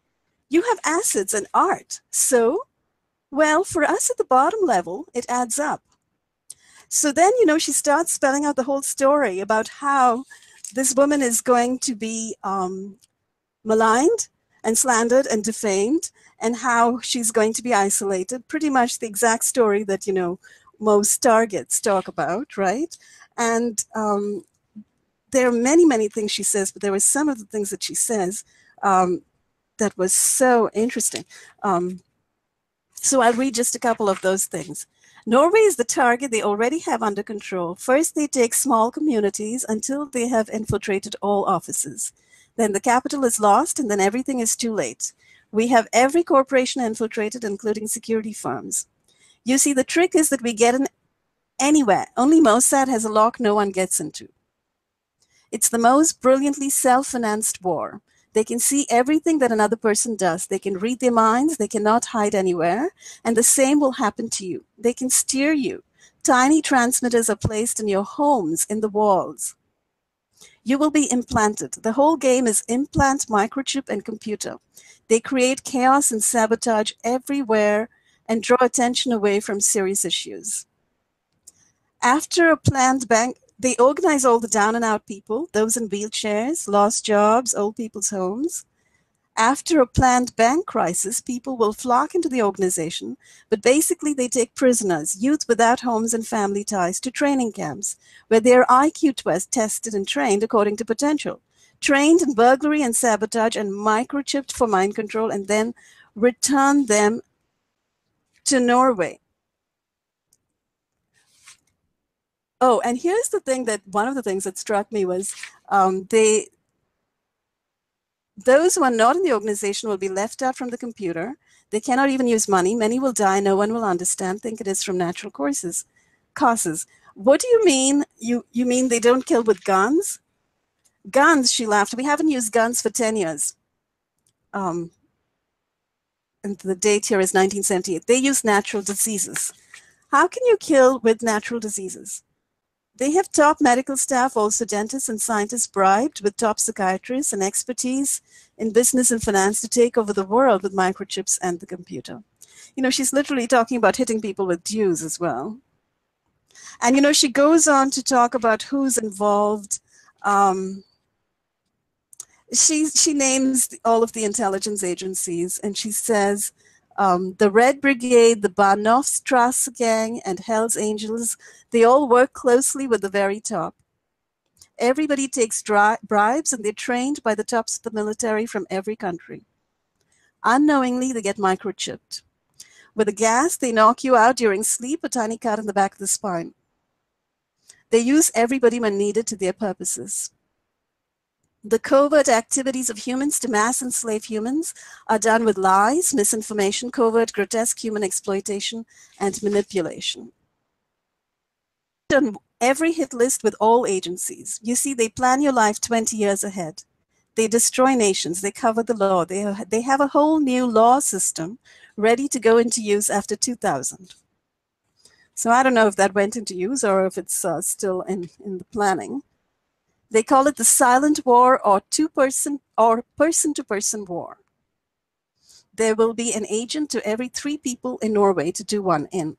"You have assets and art, so?" "Well, for us at the bottom level, it adds up." So then, you know, she starts spelling out the whole story about how this woman is going to be um, maligned and slandered and defamed and how she's going to be isolated. Pretty much the exact story that, you know, most targets talk about, right? And um, there are many, many things she says, but there were some of the things that she says um, that was so interesting. Um, so I'll read just a couple of those things. "Norway is the target they already have under control. First, they take small communities until they have infiltrated all offices. Then the capital is lost, and then everything is too late. We have every corporation infiltrated, including security firms. You see, the trick is that we get in anywhere. Only Mossad has a lock no one gets into. It's the most brilliantly self-financed war. They can see everything that another person does. They can read their minds. They cannot hide anywhere. And the same will happen to you. They can steer you. Tiny transmitters are placed in your homes, in the walls. You will be implanted. The whole game is implant, microchip, and computer. They create chaos and sabotage everywhere and draw attention away from serious issues. After a planned bank, they organize all the down and out people, those in wheelchairs, lost jobs, old people's homes. after a planned bank crisis, people will flock into the organization, but basically they take prisoners, youth without homes and family ties, to training camps, where they are I Q tested and trained according to potential, trained in burglary and sabotage and microchipped for mind control, and then return them to Norway. Oh, and here's the thing that, one of the things that struck me was um, they... those who are not in the organization will be left out from the computer. They cannot even use money. Many will die. No one will understand. Think it is from natural causes. Causes. What do you mean? You, you mean they don't kill with guns? Guns, she laughed. We haven't used guns for ten years. Um, and the date here is nineteen seventy-eight. They use natural diseases. How can you kill with natural diseases? They have top medical staff, also dentists and scientists, bribed with top psychiatrists and expertise in business and finance to take over the world with microchips and the computer. You know, she's literally talking about hitting people with dues as well. And, you know, she goes on to talk about who's involved. Um, she, she names all of the intelligence agencies, and she says um, the Red Brigade, the Bahnhofstrasse gang, and Hell's Angels, they all work closely with the very top. Everybody takes dri bribes, and they're trained by the tops of the military from every country. Unknowingly, they get microchipped. With a gas, they knock you out during sleep, a tiny cut in the back of the spine. They use everybody when needed to their purposes. The covert activities of humans to mass enslave humans are done with lies, misinformation, covert, grotesque human exploitation, and manipulation. On every hit list with all agencies. You see, they plan your life twenty years ahead. They destroy nations. They cover the law. They, ha they have a whole new law system ready to go into use after two thousand. So I don't know if that went into use or if it's uh, still in, in the planning. They call it the silent war or two-person or person-to-person war. There will be an agent to every three people in Norway to do one in.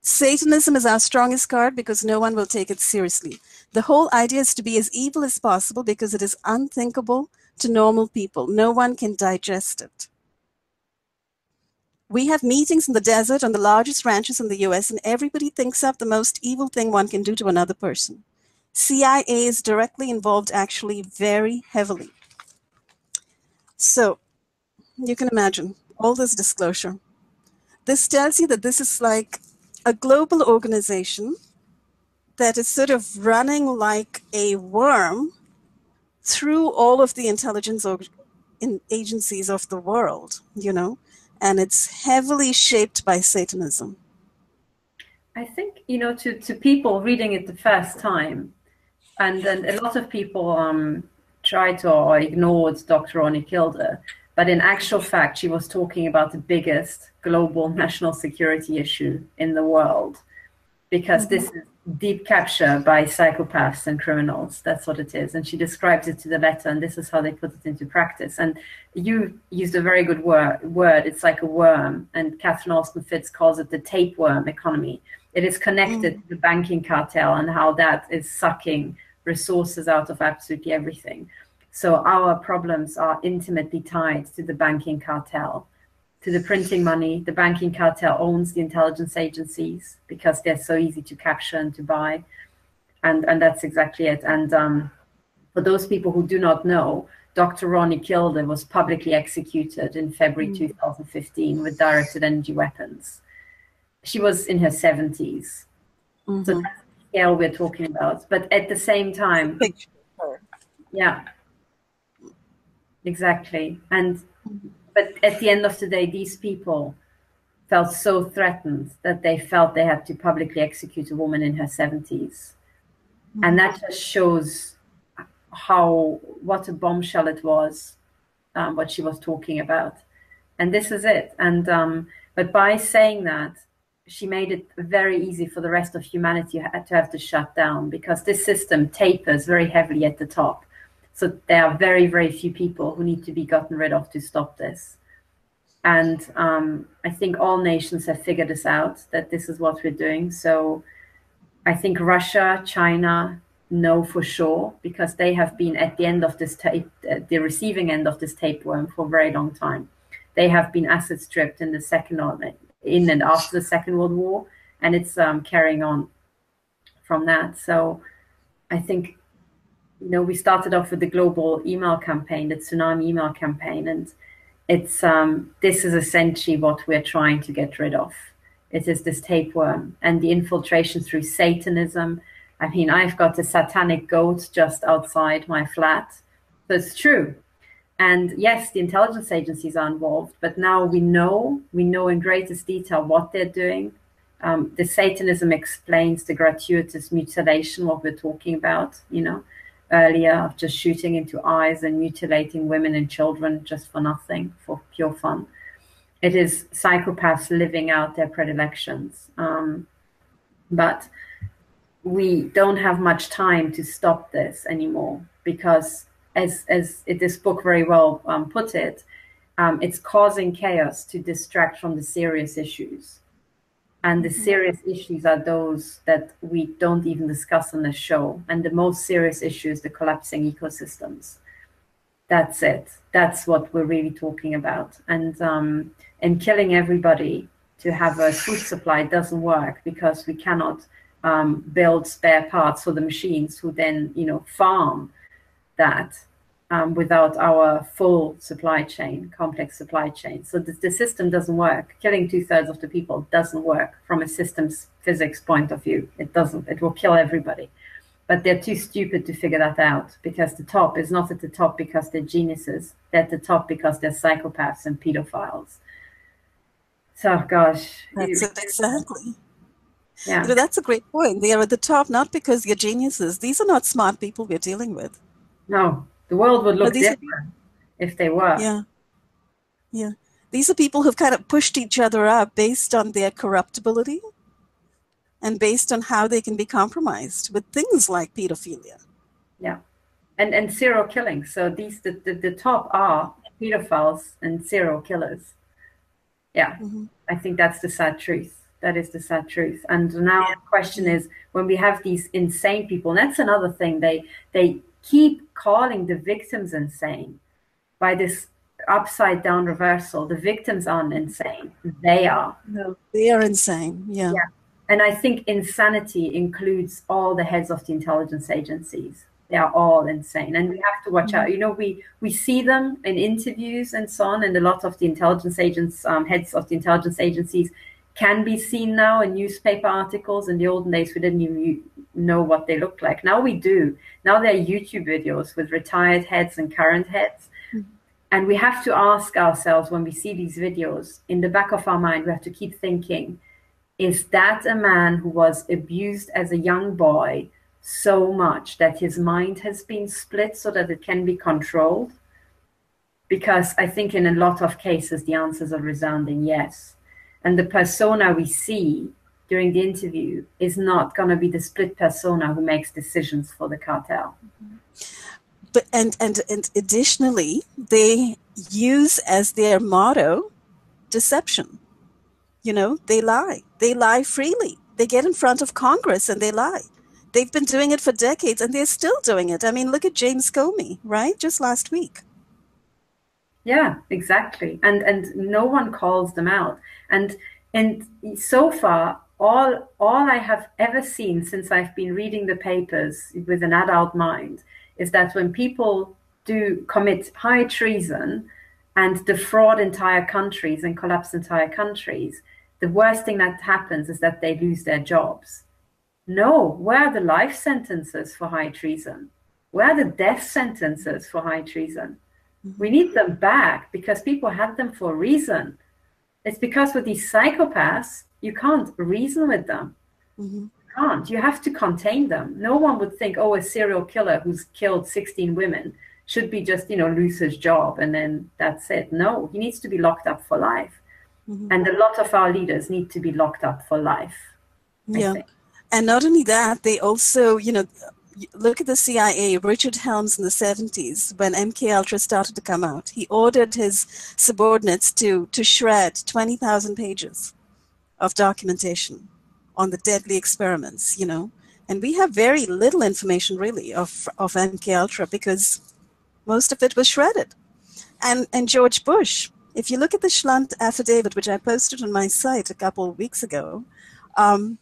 Satanism is our strongest card because no one will take it seriously. The whole idea is to be as evil as possible because it is unthinkable to normal people. No one can digest it. We have meetings in the desert on the largest ranches in the U S, and everybody thinks up the most evil thing one can do to another person. C I A is directly involved, actually, very heavily. So you can imagine all this disclosure. This tells you that this is like a global organization that is sort of running like a worm through all of the intelligence in agencies of the world, you know, and it's heavily shaped by Satanism. I think, you know, to, to people reading it the first time, and then a lot of people um, tried or ignored Doctor Rauni Kilde, but in actual fact, she was talking about the biggest global national security issue in the world, because mm-hmm. this is deep capture by psychopaths and criminals. That's what it is. And she describes it to the letter, and this is how they put it into practice. And you used a very good wor word. It's like a worm, and Catherine Austin Fitz calls it the tapeworm economy. It is connected mm-hmm. to the banking cartel and how that is sucking resources out of absolutely everything. So our problems are intimately tied to the banking cartel, to the printing money. The banking cartel owns the intelligence agencies because they're so easy to capture and to buy. And, and that's exactly it. And um, for those people who do not know, Doctor Rauni Kilde was publicly executed in February mm. two thousand fifteen with directed energy weapons. She was in her seventies. Mm-hmm. So that's the scale we're talking about. But at the same time, picture her. Yeah. Exactly. And but at the end of the day, these people felt so threatened that they felt they had to publicly execute a woman in her seventies. And that just shows how what a bombshell it was, um, what she was talking about. And this is it. And um, but by saying that, she made it very easy for the rest of humanity to have to shut down, because this system tapers very heavily at the top. So there are very, very few people who need to be gotten rid of to stop this. And um, I think all nations have figured this out, that this is what we're doing. So I think Russia, China, know for sure, because they have been at the end of this tape, at the receiving end of this tapeworm for a very long time. They have been asset stripped in the second, in and after the Second World War, and it's um, carrying on from that. So I think, you know, we started off with the global email campaign, the tsunami email campaign, and it's um, this is essentially what we're trying to get rid of. It is this tapeworm and the infiltration through Satanism. I mean, I've got a satanic goat just outside my flat. That's true. And yes, the intelligence agencies are involved, but now we know, we know in greatest detail what they're doing. Um, the Satanism explains the gratuitous mutilation, what we're talking about, you know, earlier, of just shooting into eyes and mutilating women and children just for nothing, for pure fun. It is psychopaths living out their predilections. Um, but we don't have much time to stop this anymore, because as, as it, this book very well um, put it, um, it's causing chaos to distract from the serious issues. And the serious issues are those that we don't even discuss on the show. And the most serious issue is the collapsing ecosystems. That's it. That's what we're really talking about. And, um, and killing everybody to have a food supply doesn't work, because we cannot um, build spare parts for the machines who then, you know, farm that um, without our full supply chain, complex supply chain. So the, the system doesn't work. Killing two thirds of the people doesn't work from a systems physics point of view. It doesn't. It will kill everybody. But they're too stupid to figure that out, because the top is not at the top because they're geniuses. They're at the top because they're psychopaths and pedophiles. So, gosh. That's it, exactly. Yeah. You know, that's a great point. They are at the top not because they're geniuses. These are not smart people we're dealing with. No, the world would look different are, if they were. Yeah, yeah. These are people who've kind of pushed each other up based on their corruptibility and based on how they can be compromised with things like pedophilia. Yeah, and and serial killing. So these the the, the top are pedophiles and serial killers. Yeah, mm-hmm. I think that's the sad truth. That is the sad truth. And now yeah. the question is, when we have these insane people, and that's another thing, they, they keep calling the victims insane by this upside down reversal. The victims aren't insane. They are. No, they are insane. Yeah. yeah. And I think insanity includes all the heads of the intelligence agencies. They are all insane. And we have to watch mm-hmm. out. You know, we, we see them in interviews and so on, and a lot of the intelligence agents, um, heads of the intelligence agencies, can be seen now in newspaper articles. In the olden days, we didn't even know what they looked like. Now we do. Now there are YouTube videos with retired heads and current heads. Mm-hmm. And we have to ask ourselves, when we see these videos, in the back of our mind, we have to keep thinking, is that a man who was abused as a young boy so much that his mind has been split so that it can be controlled? Because I think in a lot of cases, the answers are resounding yes. And the persona we see during the interview is not going to be the split persona who makes decisions for the cartel. Mm-hmm. But and, and, and additionally, they use as their motto deception. You know, they lie. They lie freely. They get in front of Congress and they lie. They've been doing it for decades and they're still doing it. I mean, look at James Comey, right? Just last week. Yeah, exactly. And and no one calls them out. And and so far, all all I have ever seen since I've been reading the papers with an adult mind is that when people do commit high treason and defraud entire countries and collapse entire countries, the worst thing that happens is that they lose their jobs. No, where are the life sentences for high treason? Where are the death sentences for high treason? We need them back, because people had them for a reason. It's because with these psychopaths, you can't reason with them. Mm-hmm. You can't. You have to contain them. No one would think, oh, a serial killer who's killed sixteen women should be just, you know, lose his job and then that's it. No, he needs to be locked up for life. Mm-hmm. And a lot of our leaders need to be locked up for life. Yeah. And not only that, they also, you know, look at the C I A, Richard Helms in the seventies, when MKUltra started to come out. He ordered his subordinates to, to shred twenty thousand pages of documentation on the deadly experiments, you know, And we have very little information, really, of, of MKUltra, because most of it was shredded. And, and George Bush, if you look at the Schlunt affidavit, which I posted on my site a couple of weeks ago, um,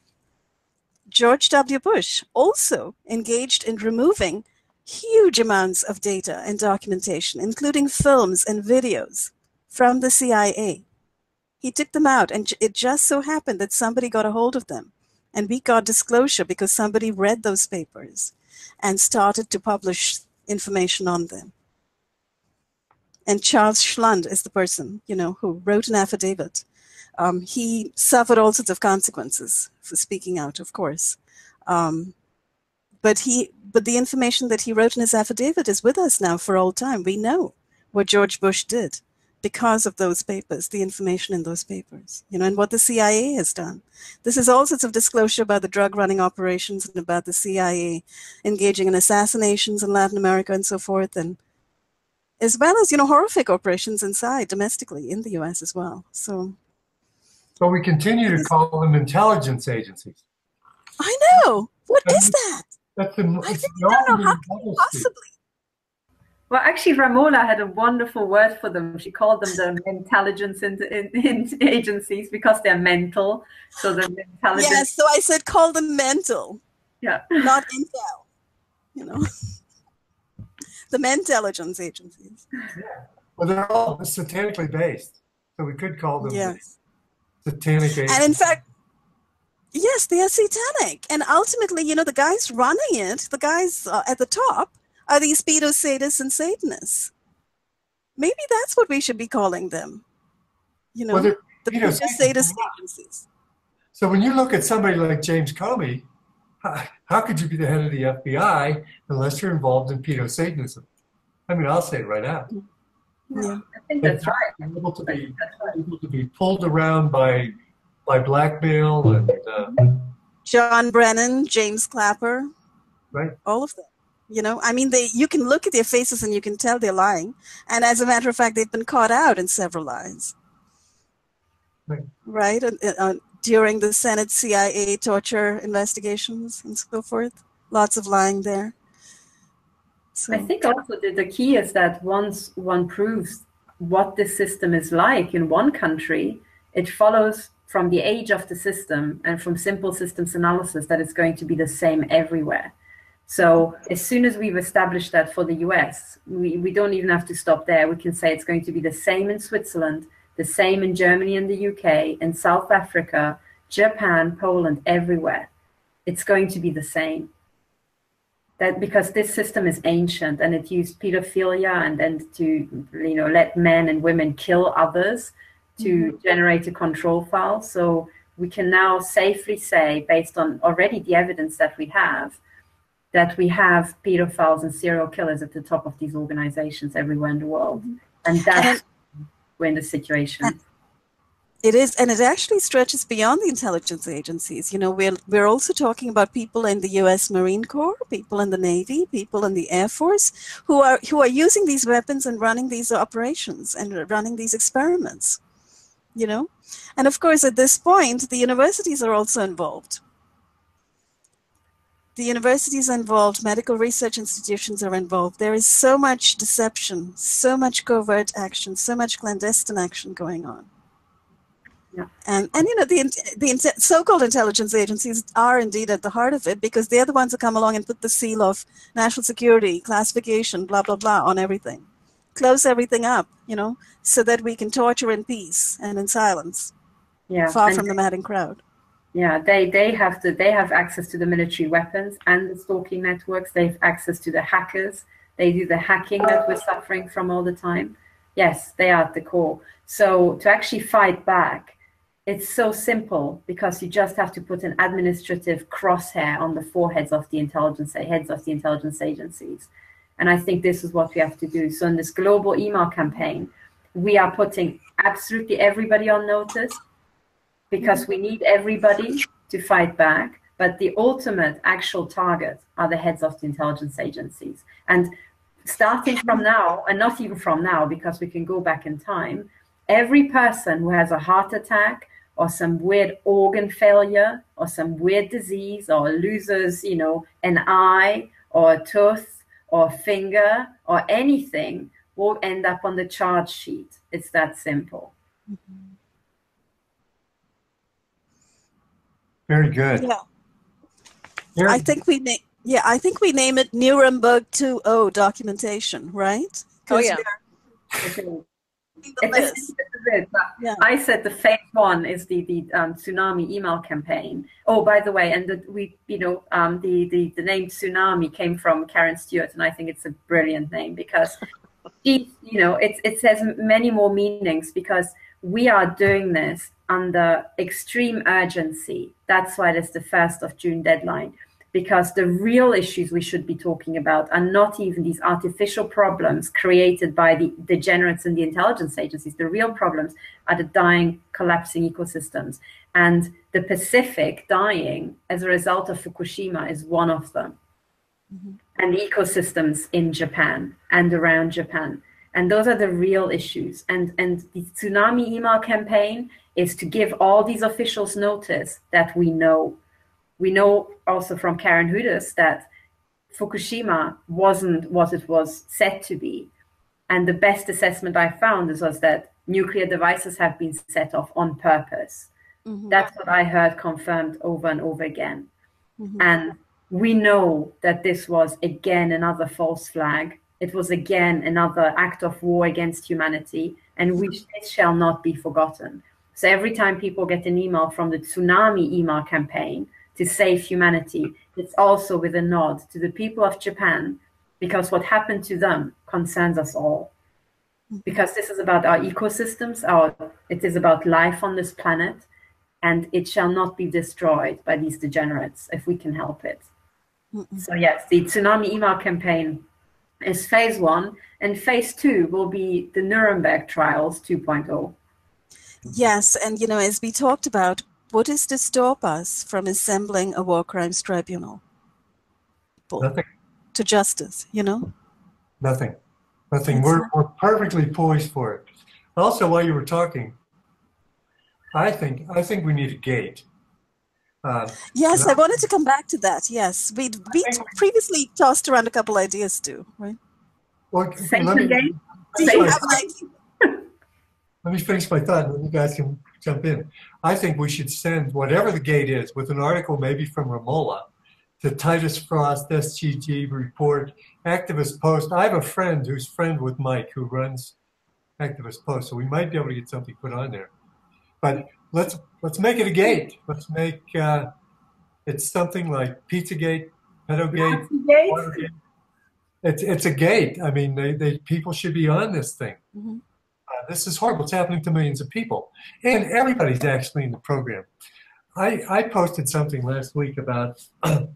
George W. Bush also engaged in removing huge amounts of data and documentation, including films and videos from the C I A. He took them out, and it just so happened that somebody got a hold of them. And we got disclosure because somebody read those papers and started to publish information on them. And Charles Schlund is the person, you know, who wrote an affidavit. Um, he suffered all sorts of consequences for speaking out, of course. Um, but he, but the information that he wrote in his affidavit is with us now for all time. We know what George Bush did because of those papers, the information in those papers, you know, and what the C I A has done. This is all sorts of disclosure about the drug running operations and about the C I A engaging in assassinations in Latin America and so forth, and as well as, you know, horrific operations inside, domestically, in the U S as well. So, but we continue to call them intelligence agencies. I know. What that's, is that? That's the, I think I don't know how can you possibly. Well, actually, Ramola had a wonderful word for them. She called them the intelligence in, in, in agencies because they're mental. So the intelligence. Yes, so I said call them mental. Yeah. Not intel. You know, the intelligence agencies. Yeah. Well, they're all satanically based, so we could call them yes. satanic agencies. And in fact, yes, they are satanic. And ultimately, you know, the guys running it, the guys uh, at the top, are these pedo sadists and Satanists? Maybe that's what we should be calling them. You know, well, the pedo sadist agencies. So when you look at somebody like James Comey, how, how could you be the head of the F B I unless you're involved in pedo Satanism? I mean, I'll say it right now. Yeah, I think that's right. Able to be able to be pulled around by by blackmail and uh, John Brennan, James Clapper, right? All of them. You know, I mean, they, you can look at their faces and you can tell they're lying. And as a matter of fact, they've been caught out in several lies. Right. Right? Uh, uh, during the Senate C I A torture investigations and so forth. Lots of lying there. So. I think also the, the key is that once one proves what the system is like in one country, it follows from the age of the system and from simple systems analysis that it's going to be the same everywhere. So as soon as we've established that for the U S, we, we don't even have to stop there. We can say it's going to be the same in Switzerland, the same in Germany and the U K, in South Africa, Japan, Poland, everywhere. It's going to be the same. That because this system is ancient and it used pedophilia and then to, you know, let men and women kill others to mm-hmm. generate a control file. So we can now safely say, based on already the evidence that we have, that we have pedophiles and serial killers at the top of these organizations everywhere in the world. And that's when the situation. It is, and it actually stretches beyond the intelligence agencies. You know, we're, we're also talking about people in the U S Marine Corps, people in the Navy, people in the Air Force, who are, who are using these weapons and running these operations and running these experiments, you know? And of course, at this point, the universities are also involved. The universities are involved, medical research institutions are involved. There is so much deception, so much covert action, so much clandestine action going on. Yeah. And, and you know, the, the so-called intelligence agencies are indeed at the heart of it because they're the ones who come along and put the seal of national security, classification, blah, blah, blah on everything. Close everything up, you know, so that we can torture in peace and in silence, yeah, far from the madding crowd. Yeah, they, they have to, they have access to the military weapons and the stalking networks. They have access to the hackers. They do the hacking that we're suffering from all the time. Yes, they are at the core. So to actually fight back, it's so simple because you just have to put an administrative crosshair on the foreheads of the intelligence heads of the intelligence agencies. And I think this is what we have to do. So in this global email campaign, we are putting absolutely everybody on notice, because we need everybody to fight back, but the ultimate actual target are the heads of the intelligence agencies. And starting from now, and not even from now, because we can go back in time, every person who has a heart attack or some weird organ failure or some weird disease or loses, you know, an eye or a tooth or a finger or anything will end up on the charge sheet. It's that simple. Mm-hmm. Very good. Yeah. Very I think we na- yeah, I think we name it Nuremberg two point oh documentation, right? Oh yeah. It's it, yeah. I said the phase one is the the um, tsunami email campaign. Oh, by the way, and the, we you know um, the the the name tsunami came from Karen Stewart, and I think it's a brilliant name because she, you know it it has many more meanings because we are doing this under extreme urgency. That's why there's the first of June deadline, because the real issues we should be talking about are not even these artificial problems created by the degenerates and the intelligence agencies. The real problems are the dying, collapsing ecosystems. And the Pacific dying as a result of Fukushima is one of them. Mm-hmm. And the ecosystems in Japan and around Japan. And those are the real issues. And, and the tsunami email campaign is to give all these officials notice that we know. We know also from Karen Hudus that Fukushima wasn't what it was said to be. And the best assessment I found is, was that nuclear devices have been set off on purpose. Mm-hmm. That's what I heard confirmed over and over again. Mm-hmm. And we know that this was again another false flag. It was again another act of war against humanity, and which it shall not be forgotten. So every time people get an email from the tsunami email campaign to save humanity, it's also with a nod to the people of Japan, because what happened to them concerns us all. Because this is about our ecosystems, our, it is about life on this planet, and it shall not be destroyed by these degenerates if we can help it. Mm-mm. So yes, the tsunami email campaign is phase one, and phase two will be the Nuremberg trials two point oh. Yes, and you know, as we talked about, what is to stop us from assembling a war crimes tribunal? Nothing. To justice, you know? Nothing, nothing. We're, we're perfectly poised for it. Also, while you were talking, I think I think we need a gate. Uh, yes, I wanted to come back to that. Yes, we'd, we'd previously tossed around a couple ideas too, right? Well, let me, gate? Do you have an idea? Let me finish my thought, and you guys can jump in. I think we should send whatever the gate is, with an article maybe from Ramola, to Titus Frost, S G G Report, Activist Post. I have a friend who's friend with Mike who runs Activist Post, so we might be able to get something put on there. But let's let's make it a gate. Let's make uh, it something like Pizzagate, Pedogate, Watergate. It's it's a gate. I mean, they, they people should be on this thing. Mm-hmm. Uh, this is horrible. It's happening to millions of people, and everybody's actually in the program. I, I posted something last week about the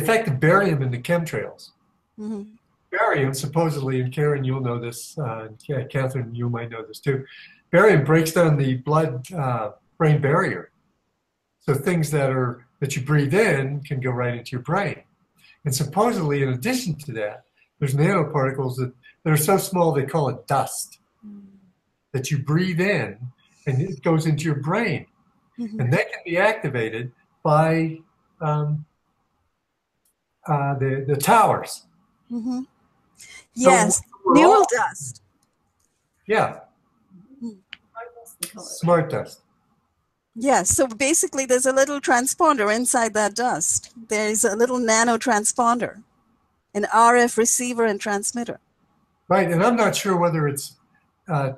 effect of barium in the chemtrails. Mm-hmm. Barium, supposedly, and Karen, you'll know this. Uh, and Catherine, you might know this too. Barium breaks down the blood-brain uh, barrier, so things that are that you breathe in can go right into your brain. And supposedly, in addition to that, there's nanoparticles that, that are so small they call it dust. That you breathe in and it goes into your brain. Mm-hmm. And that can be activated by um, uh, the, the towers. Mm-hmm. Yes, so neural all, dust. Yeah. Mm-hmm. Smart dust. Yeah, so basically there's a little transponder inside that dust. There's a little nano transponder, an R F receiver and transmitter. Right, and I'm not sure whether it's Uh,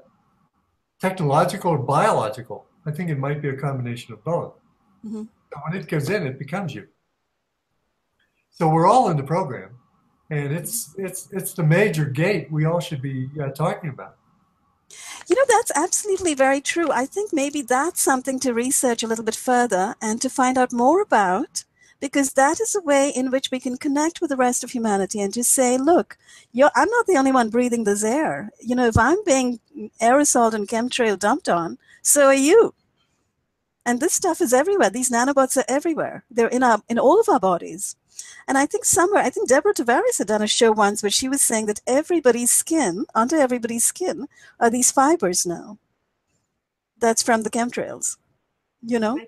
technological or biological. I think it might be a combination of both. Mm-hmm. So when it goes in, it becomes you. So we're all in the program, and it's it's it's the major gate we all should be uh, talking about. You know, that's absolutely very true. I think maybe that's something to research a little bit further and to find out more about, because that is a way in which we can connect with the rest of humanity and just say, look, you're, I'm not the only one breathing this air. You know, if I'm being aerosol and chemtrail dumped on, so are you. And this stuff is everywhere. These nanobots are everywhere. They're in our, in all of our bodies. And I think somewhere, I think Deborah Tavares had done a show once where she was saying that everybody's skin, under everybody's skin, are these fibers now. That's from the chemtrails. you know?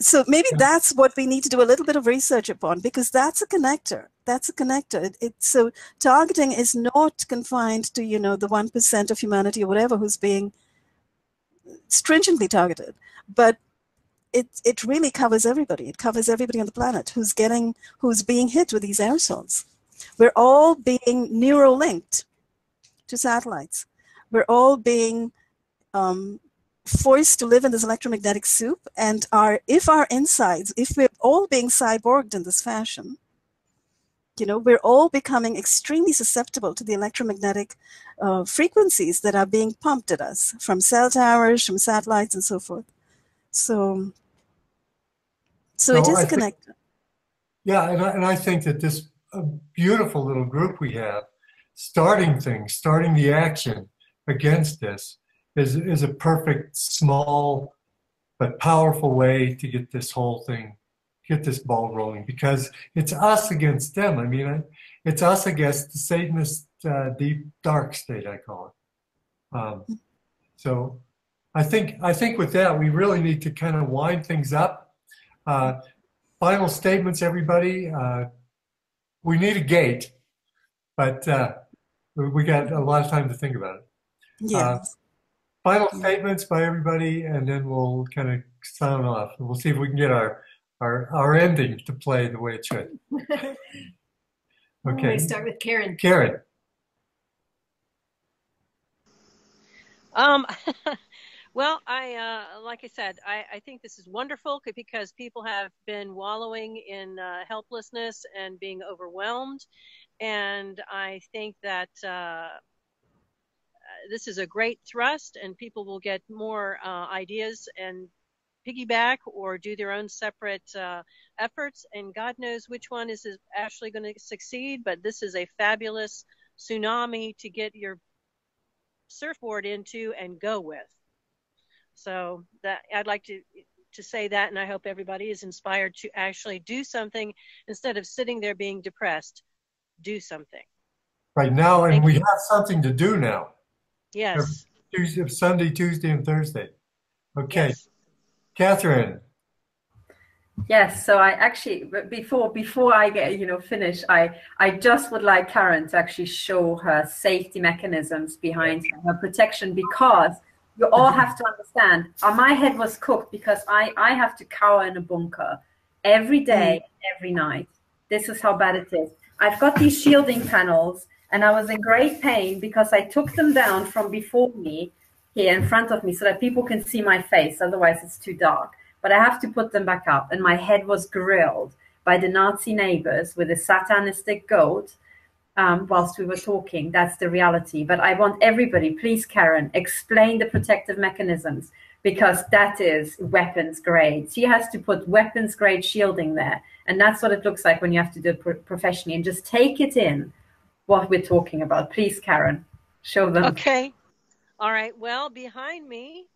So maybe yeah. that's what we need to do a little bit of research upon, because that's a connector. That's a connector. It, it, so targeting is not confined to, you know, the one percent of humanity or whatever who's being stringently targeted, but it it really covers everybody. It covers everybody on the planet who's getting, who's being hit with these aerosols. We're all being neurolinked to satellites. We're all being um, forced to live in this electromagnetic soup, and our if our insides, if we're all being cyborged in this fashion, you know, we're all becoming extremely susceptible to the electromagnetic uh, frequencies that are being pumped at us from cell towers, from satellites, and so forth. So, so no, it is I connected. Think, yeah, and I, and I think that this uh, beautiful little group we have, starting things, starting the action against this, is is a perfect small but powerful way to get this whole thing, get this ball rolling, because it's us against them. I mean, it's us against the Satanist uh, deep dark state, I call it. Um, so. I think I think with that we really need to kind of wind things up. Uh, final statements, everybody. Uh, we need a gate, but uh, we got a lot of time to think about it. Yes. Uh, final yes. statements by everybody, and then we'll kind of sign off. We'll see if we can get our our our ending to play the way it should. Okay. We start with Karen. Karen. Um. Well, I uh, like I said, I, I think this is wonderful because people have been wallowing in uh, helplessness and being overwhelmed, and I think that uh, this is a great thrust, and people will get more uh, ideas and piggyback or do their own separate uh, efforts, and God knows which one is actually going to succeed, but this is a fabulous tsunami to get your surfboard into and go with. So that I'd like to to say that, and I hope everybody is inspired to actually do something instead of sitting there being depressed. Do something right now, and Thank we you. have something to do now. Yes, Tuesday, Sunday, Tuesday, and Thursday. Okay, yes. Catherine. Yes, so I actually before before I get you know finish, I I just would like Karen to actually show her safety mechanisms behind her protection, because you all have to understand, uh, my head was cooked because I, I have to cower in a bunker every day, every night. This is how bad it is. I've got these shielding panels, and I was in great pain because I took them down from before me, here in front of me, so that people can see my face. Otherwise, it's too dark. But I have to put them back up, and my head was grilled by the Nazi neighbors with a satanistic goat. Um, whilst we were talking, that's the reality. But I want everybody, please, Karen, explain the protective mechanisms, because that is weapons grade. She has to put weapons grade shielding there, and that's what it looks like when you have to do it pro professionally. And just take it in what we're talking about. Please, Karen, show them. Okay. All right. Well, behind me,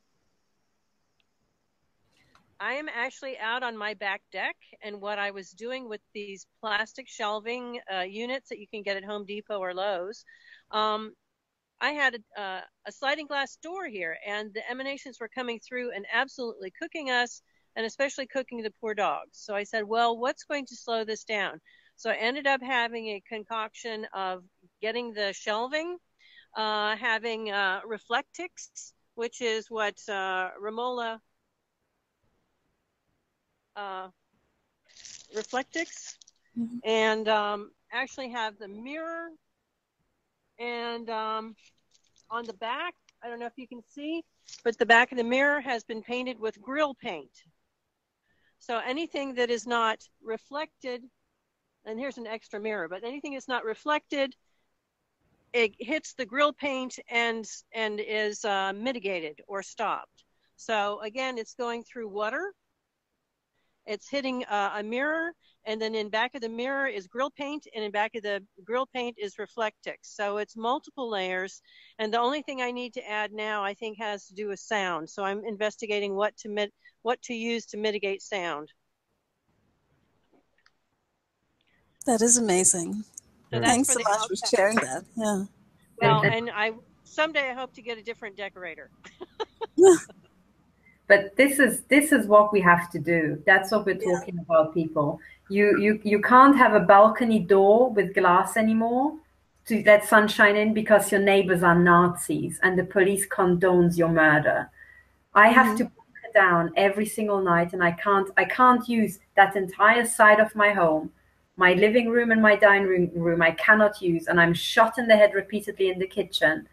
I am actually out on my back deck, and what I was doing with these plastic shelving uh, units that you can get at Home Depot or Lowe's, um, I had a, uh, a sliding glass door here, and the emanations were coming through and absolutely cooking us, and especially cooking the poor dogs. So I said, well, what's going to slow this down? So I ended up having a concoction of getting the shelving, uh, having uh, Reflectix, which is what uh, Ramola... Uh, Reflectix, mm-hmm. and um, actually have the mirror, and um, on the back, I don't know if you can see, but the back of the mirror has been painted with grill paint. So anything that is not reflected, and here's an extra mirror, but anything that's not reflected, it hits the grill paint and, and is uh, mitigated or stopped. So again, it's going through water. It's hitting uh, a mirror, and then in back of the mirror is grill paint, and in back of the grill paint is Reflectix. So it's multiple layers, and the only thing I need to add now, I think, has to do with sound. So I'm investigating what to mit what to use to mitigate sound. That is amazing. So Thanks so much for sharing that. Yeah. Well, and I someday I hope to get a different decorator. But this is this is what we have to do. That's what we're talking yeah. about, people. You you you can't have a balcony door with glass anymore to let sunshine in because your neighbors are Nazis and the police condones your murder. I have mm-hmm. to bunker down every single night, and I can't I can't use that entire side of my home, my living room and my dining room. I cannot use, and I'm shot in the head repeatedly in the kitchen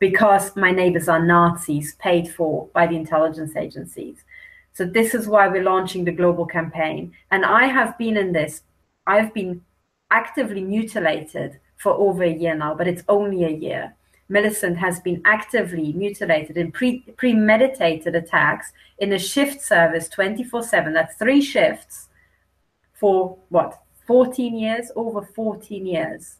because my neighbors are Nazis paid for by the intelligence agencies. So this is why we're launching the global campaign. And I have been in this, I've been actively mutilated for over a year now, but it's only a year. Millicent has been actively mutilated in pre premeditated attacks in a shift service twenty-four seven, that's three shifts for what, fourteen years, over fourteen years.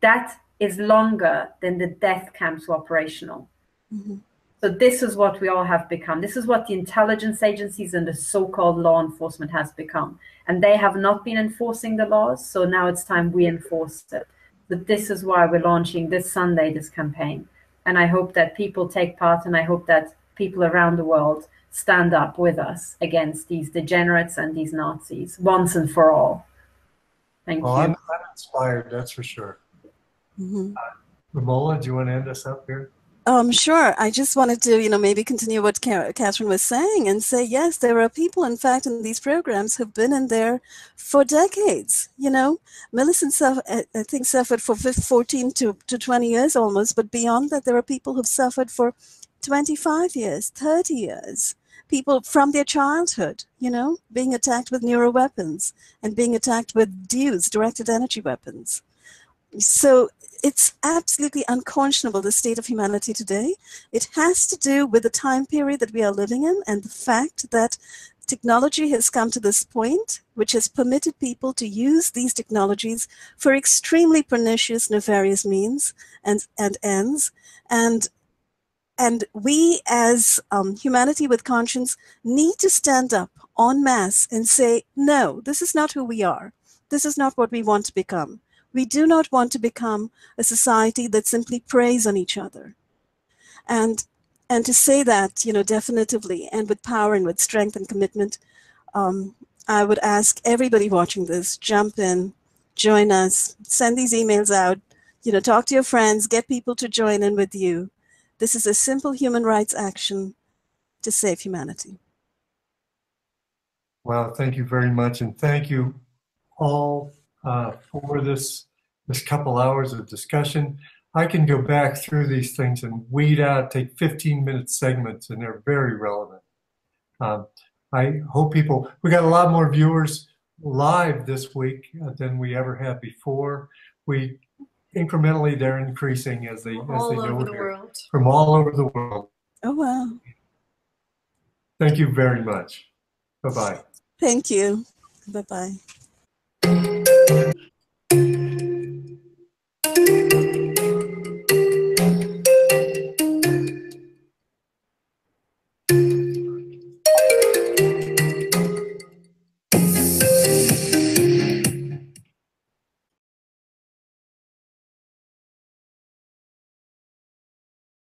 That is longer than the death camps were operational. Mm-hmm. So this is what we all have become. This is what the intelligence agencies and the so-called law enforcement has become. And they have not been enforcing the laws, so now it's time we enforce it. But this is why we're launching this Sunday, this campaign. And I hope that people take part, and I hope that people around the world stand up with us against these degenerates and these Nazis once and for all. Thank well, you. I'm, I'm inspired, that's for sure. Mm-hmm. uh, Ramola, do you want to end us up here? Um, sure. I just wanted to, you know, maybe continue what Catherine was saying and say, yes, there are people, in fact, in these programs who've been in there for decades. You know, Millicent, I think, suffered for fourteen to twenty years almost, but beyond that, there are people who've suffered for twenty-five years, thirty years. People from their childhood, you know, being attacked with neuro weapons and being attacked with D E Ws, directed energy weapons. So it's absolutely unconscionable, the state of humanity today. It has to do with the time period that we are living in and the fact that technology has come to this point, which has permitted people to use these technologies for extremely pernicious, nefarious means and, and ends. And, and we as um, humanity with conscience need to stand up en masse and say, no, this is not who we are. This is not what we want to become. We do not want to become a society that simply preys on each other. And, and to say that, you know, definitively and with power and with strength and commitment, um, I would ask everybody watching this, jump in, join us, send these emails out, you know, talk to your friends, get people to join in with you. This is a simple human rights action to save humanity. Well, thank you very much. And thank you all Uh, for this this couple hours of discussion. I can go back through these things and weed out, take fifteen minute segments, and they're very relevant. Um, I hope people, we got a lot more viewers live this week than we ever had before. We incrementally, they're increasing as they, as they know here, from all over the world. Oh, wow. Thank you very much. Bye-bye. Thank you. Bye-bye. Thank you.